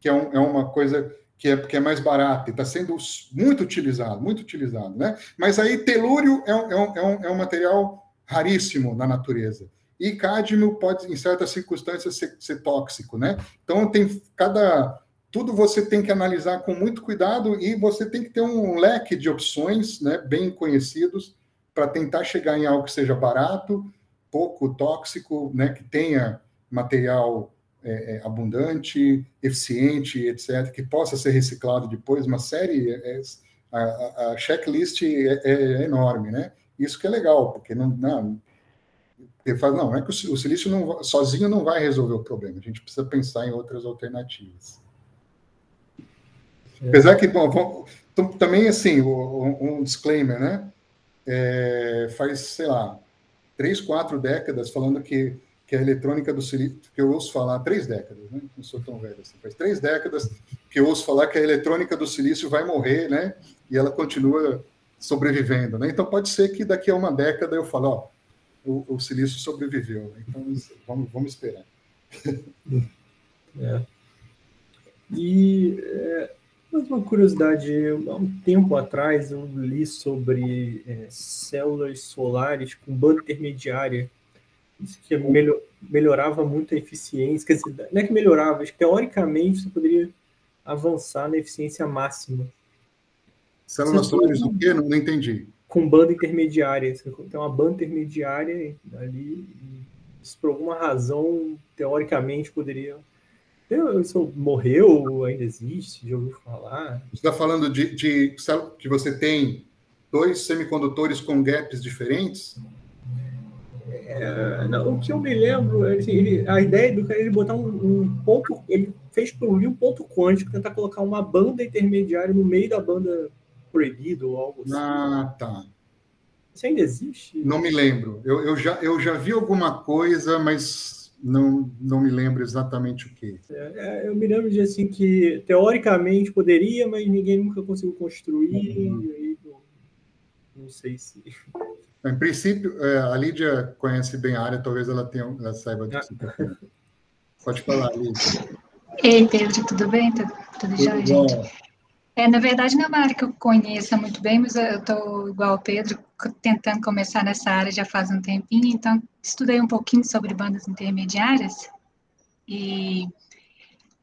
que é, um, é uma coisa... que é porque é mais barato e está sendo muito utilizado, muito utilizado, né? Mas aí telúrio é um, é um, é um material raríssimo na natureza. E cádmio pode, em certas circunstâncias, ser, ser tóxico, né? Então, tem cada... Tudo você tem que analisar com muito cuidado e você tem que ter um leque de opções, né? Bem conhecidos, para tentar chegar em algo que seja barato, pouco tóxico, né? Que tenha material... é, é, abundante, eficiente, etcétera, que possa ser reciclado depois, uma série, é, a, a checklist é, é enorme, né? Isso que é legal, porque não, não, ele fala, não, não é que o, o silício não, sozinho não vai resolver o problema, a gente precisa pensar em outras alternativas. É. Apesar que, bom, bom, também, assim, um, um disclaimer, né? É, faz, sei lá, três, quatro décadas, falando que, que a eletrônica do silício, que eu ouço falar, três décadas, né? Não sou tão velho assim, faz três décadas que eu ouço falar que a eletrônica do silício vai morrer, né? E ela continua sobrevivendo, né? Então, pode ser que daqui a uma década eu falo, ó, o, o silício sobreviveu, né? Então, vamos, vamos esperar. É. E... É... Mas uma curiosidade, há um tempo atrás eu li sobre é, células solares com banda intermediária, isso que melhor, melhorava muito a eficiência, quer dizer, não é que melhorava, mas teoricamente você poderia avançar na eficiência máxima. Células solares o quê? Não, não entendi. Com banda intermediária, você tem uma banda intermediária ali, e isso por alguma razão, teoricamente, poderia... Eu, eu sou, morreu, ainda existe, já ouviu falar. Você está falando de, de que você tem dois semicondutores com gaps diferentes? É, não, o que eu me lembro, assim, ele, a ideia do cara ele botar um, um ponto, ele fez por um ponto quântico, tentar colocar uma banda intermediária no meio da banda proibida ou algo assim. Ah, tá. Isso ainda existe? Não me lembro. Eu, eu, já, eu já vi alguma coisa, mas... Não, não me lembro exatamente o que. É, eu me lembro de assim que, teoricamente, poderia, mas ninguém nunca conseguiu construir. Uhum. E aí, não, não sei se... Em princípio, a Lídia conhece bem a área, talvez ela, tenha, ela saiba disso. Ah. Pode falar, Lídia. Ei, Pedro, tudo bem? Tudo, tudo, tudo já, bom. Gente? É, na verdade, não é uma área que eu conheça muito bem, mas eu estou igual ao Pedro, tentando começar nessa área já faz um tempinho, então estudei um pouquinho sobre bandas intermediárias e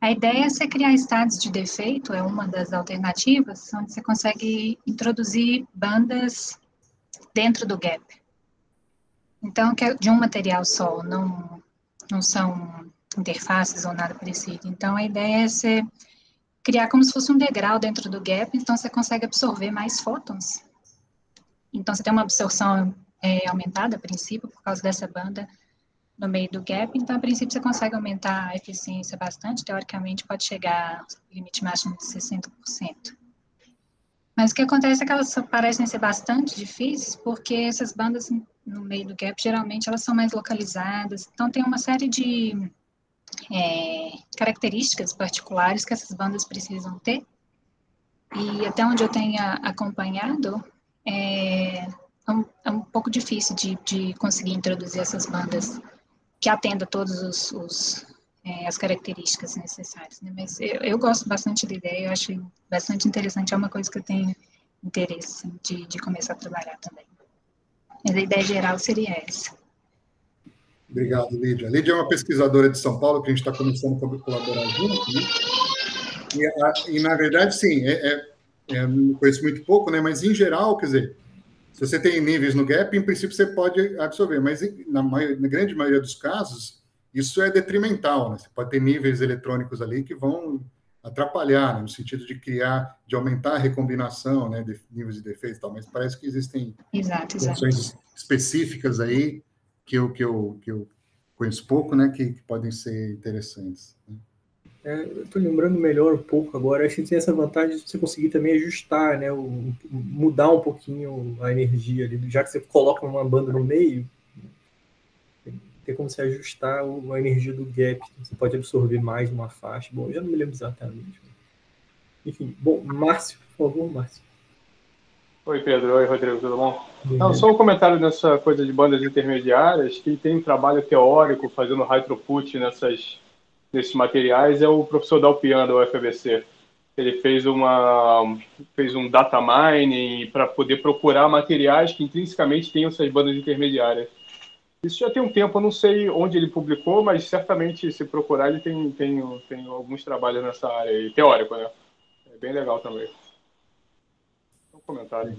a ideia é você criar estados de defeito, é uma das alternativas, onde você consegue introduzir bandas dentro do gap. Então, que é de um material só, não, não são interfaces ou nada parecido. Então, a ideia é você... criar como se fosse um degrau dentro do gap, então você consegue absorver mais fótons. Então você tem uma absorção é, aumentada, a princípio, por causa dessa banda no meio do gap, então a princípio você consegue aumentar a eficiência bastante, teoricamente pode chegar ao limite máximo de sessenta por cento. Mas o que acontece é que elas parecem ser bastante difíceis, porque essas bandas no meio do gap, geralmente elas são mais localizadas, então tem uma série de... É, características particulares que essas bandas precisam ter, e até onde eu tenha acompanhado, é, é, um, é um pouco difícil de, de conseguir introduzir essas bandas que atendam todos os, os é, as características necessárias, né? Mas eu, eu gosto bastante da ideia, eu acho bastante interessante, é uma coisa que eu tenho interesse de, de começar a trabalhar também. Mas a ideia geral seria essa. Obrigado, Lídia. Lídia é uma pesquisadora de São Paulo, que a gente está começando a colaborar junto, né? E, a, e, na verdade, sim, é, é, é, conheço muito pouco, né? Mas, em geral, quer dizer, se você tem níveis no gap, em princípio, você pode absorver. Mas, na, maioria, na grande maioria dos casos, isso é detrimental, né? Você pode ter níveis eletrônicos ali que vão atrapalhar, né? No sentido de criar, de aumentar a recombinação, né? De níveis de defeito e tal. Mas parece que existem exato, funções exato. específicas aí, que eu, que, eu, que eu conheço pouco, né, que, que podem ser interessantes. É, eu estou lembrando melhor um pouco agora, acho que tem essa vantagem de você conseguir também ajustar, né, o, mudar um pouquinho a energia ali, já que você coloca uma banda no meio, tem como você ajustar a energia do gap, você pode absorver mais uma faixa. Bom, eu já não me lembro exatamente. Enfim, bom, Márcio, por favor, Márcio. Oi, Pedro. Oi, Rodrigo. Tudo bom? Não, só um comentário nessa coisa de bandas intermediárias, que tem um trabalho teórico fazendo high throughput nessas, nesses materiais, é o professor Dalpian, da U F A B C. Ele fez, uma, fez um data mining para poder procurar materiais que intrinsecamente têm essas bandas intermediárias. Isso já tem um tempo, eu não sei onde ele publicou, mas certamente, se procurar, ele tem, tem, tem alguns trabalhos nessa área aí, teórico, né? É bem legal também. Comentário.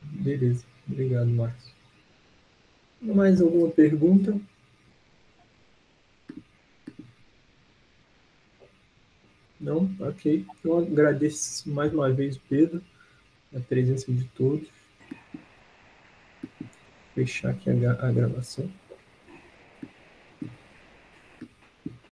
Beleza, obrigado, Márcio. Mais alguma pergunta? Não? Ok. Eu agradeço mais uma vez, Pedro, a presença de todos. Vou fechar aqui a, gra a gravação.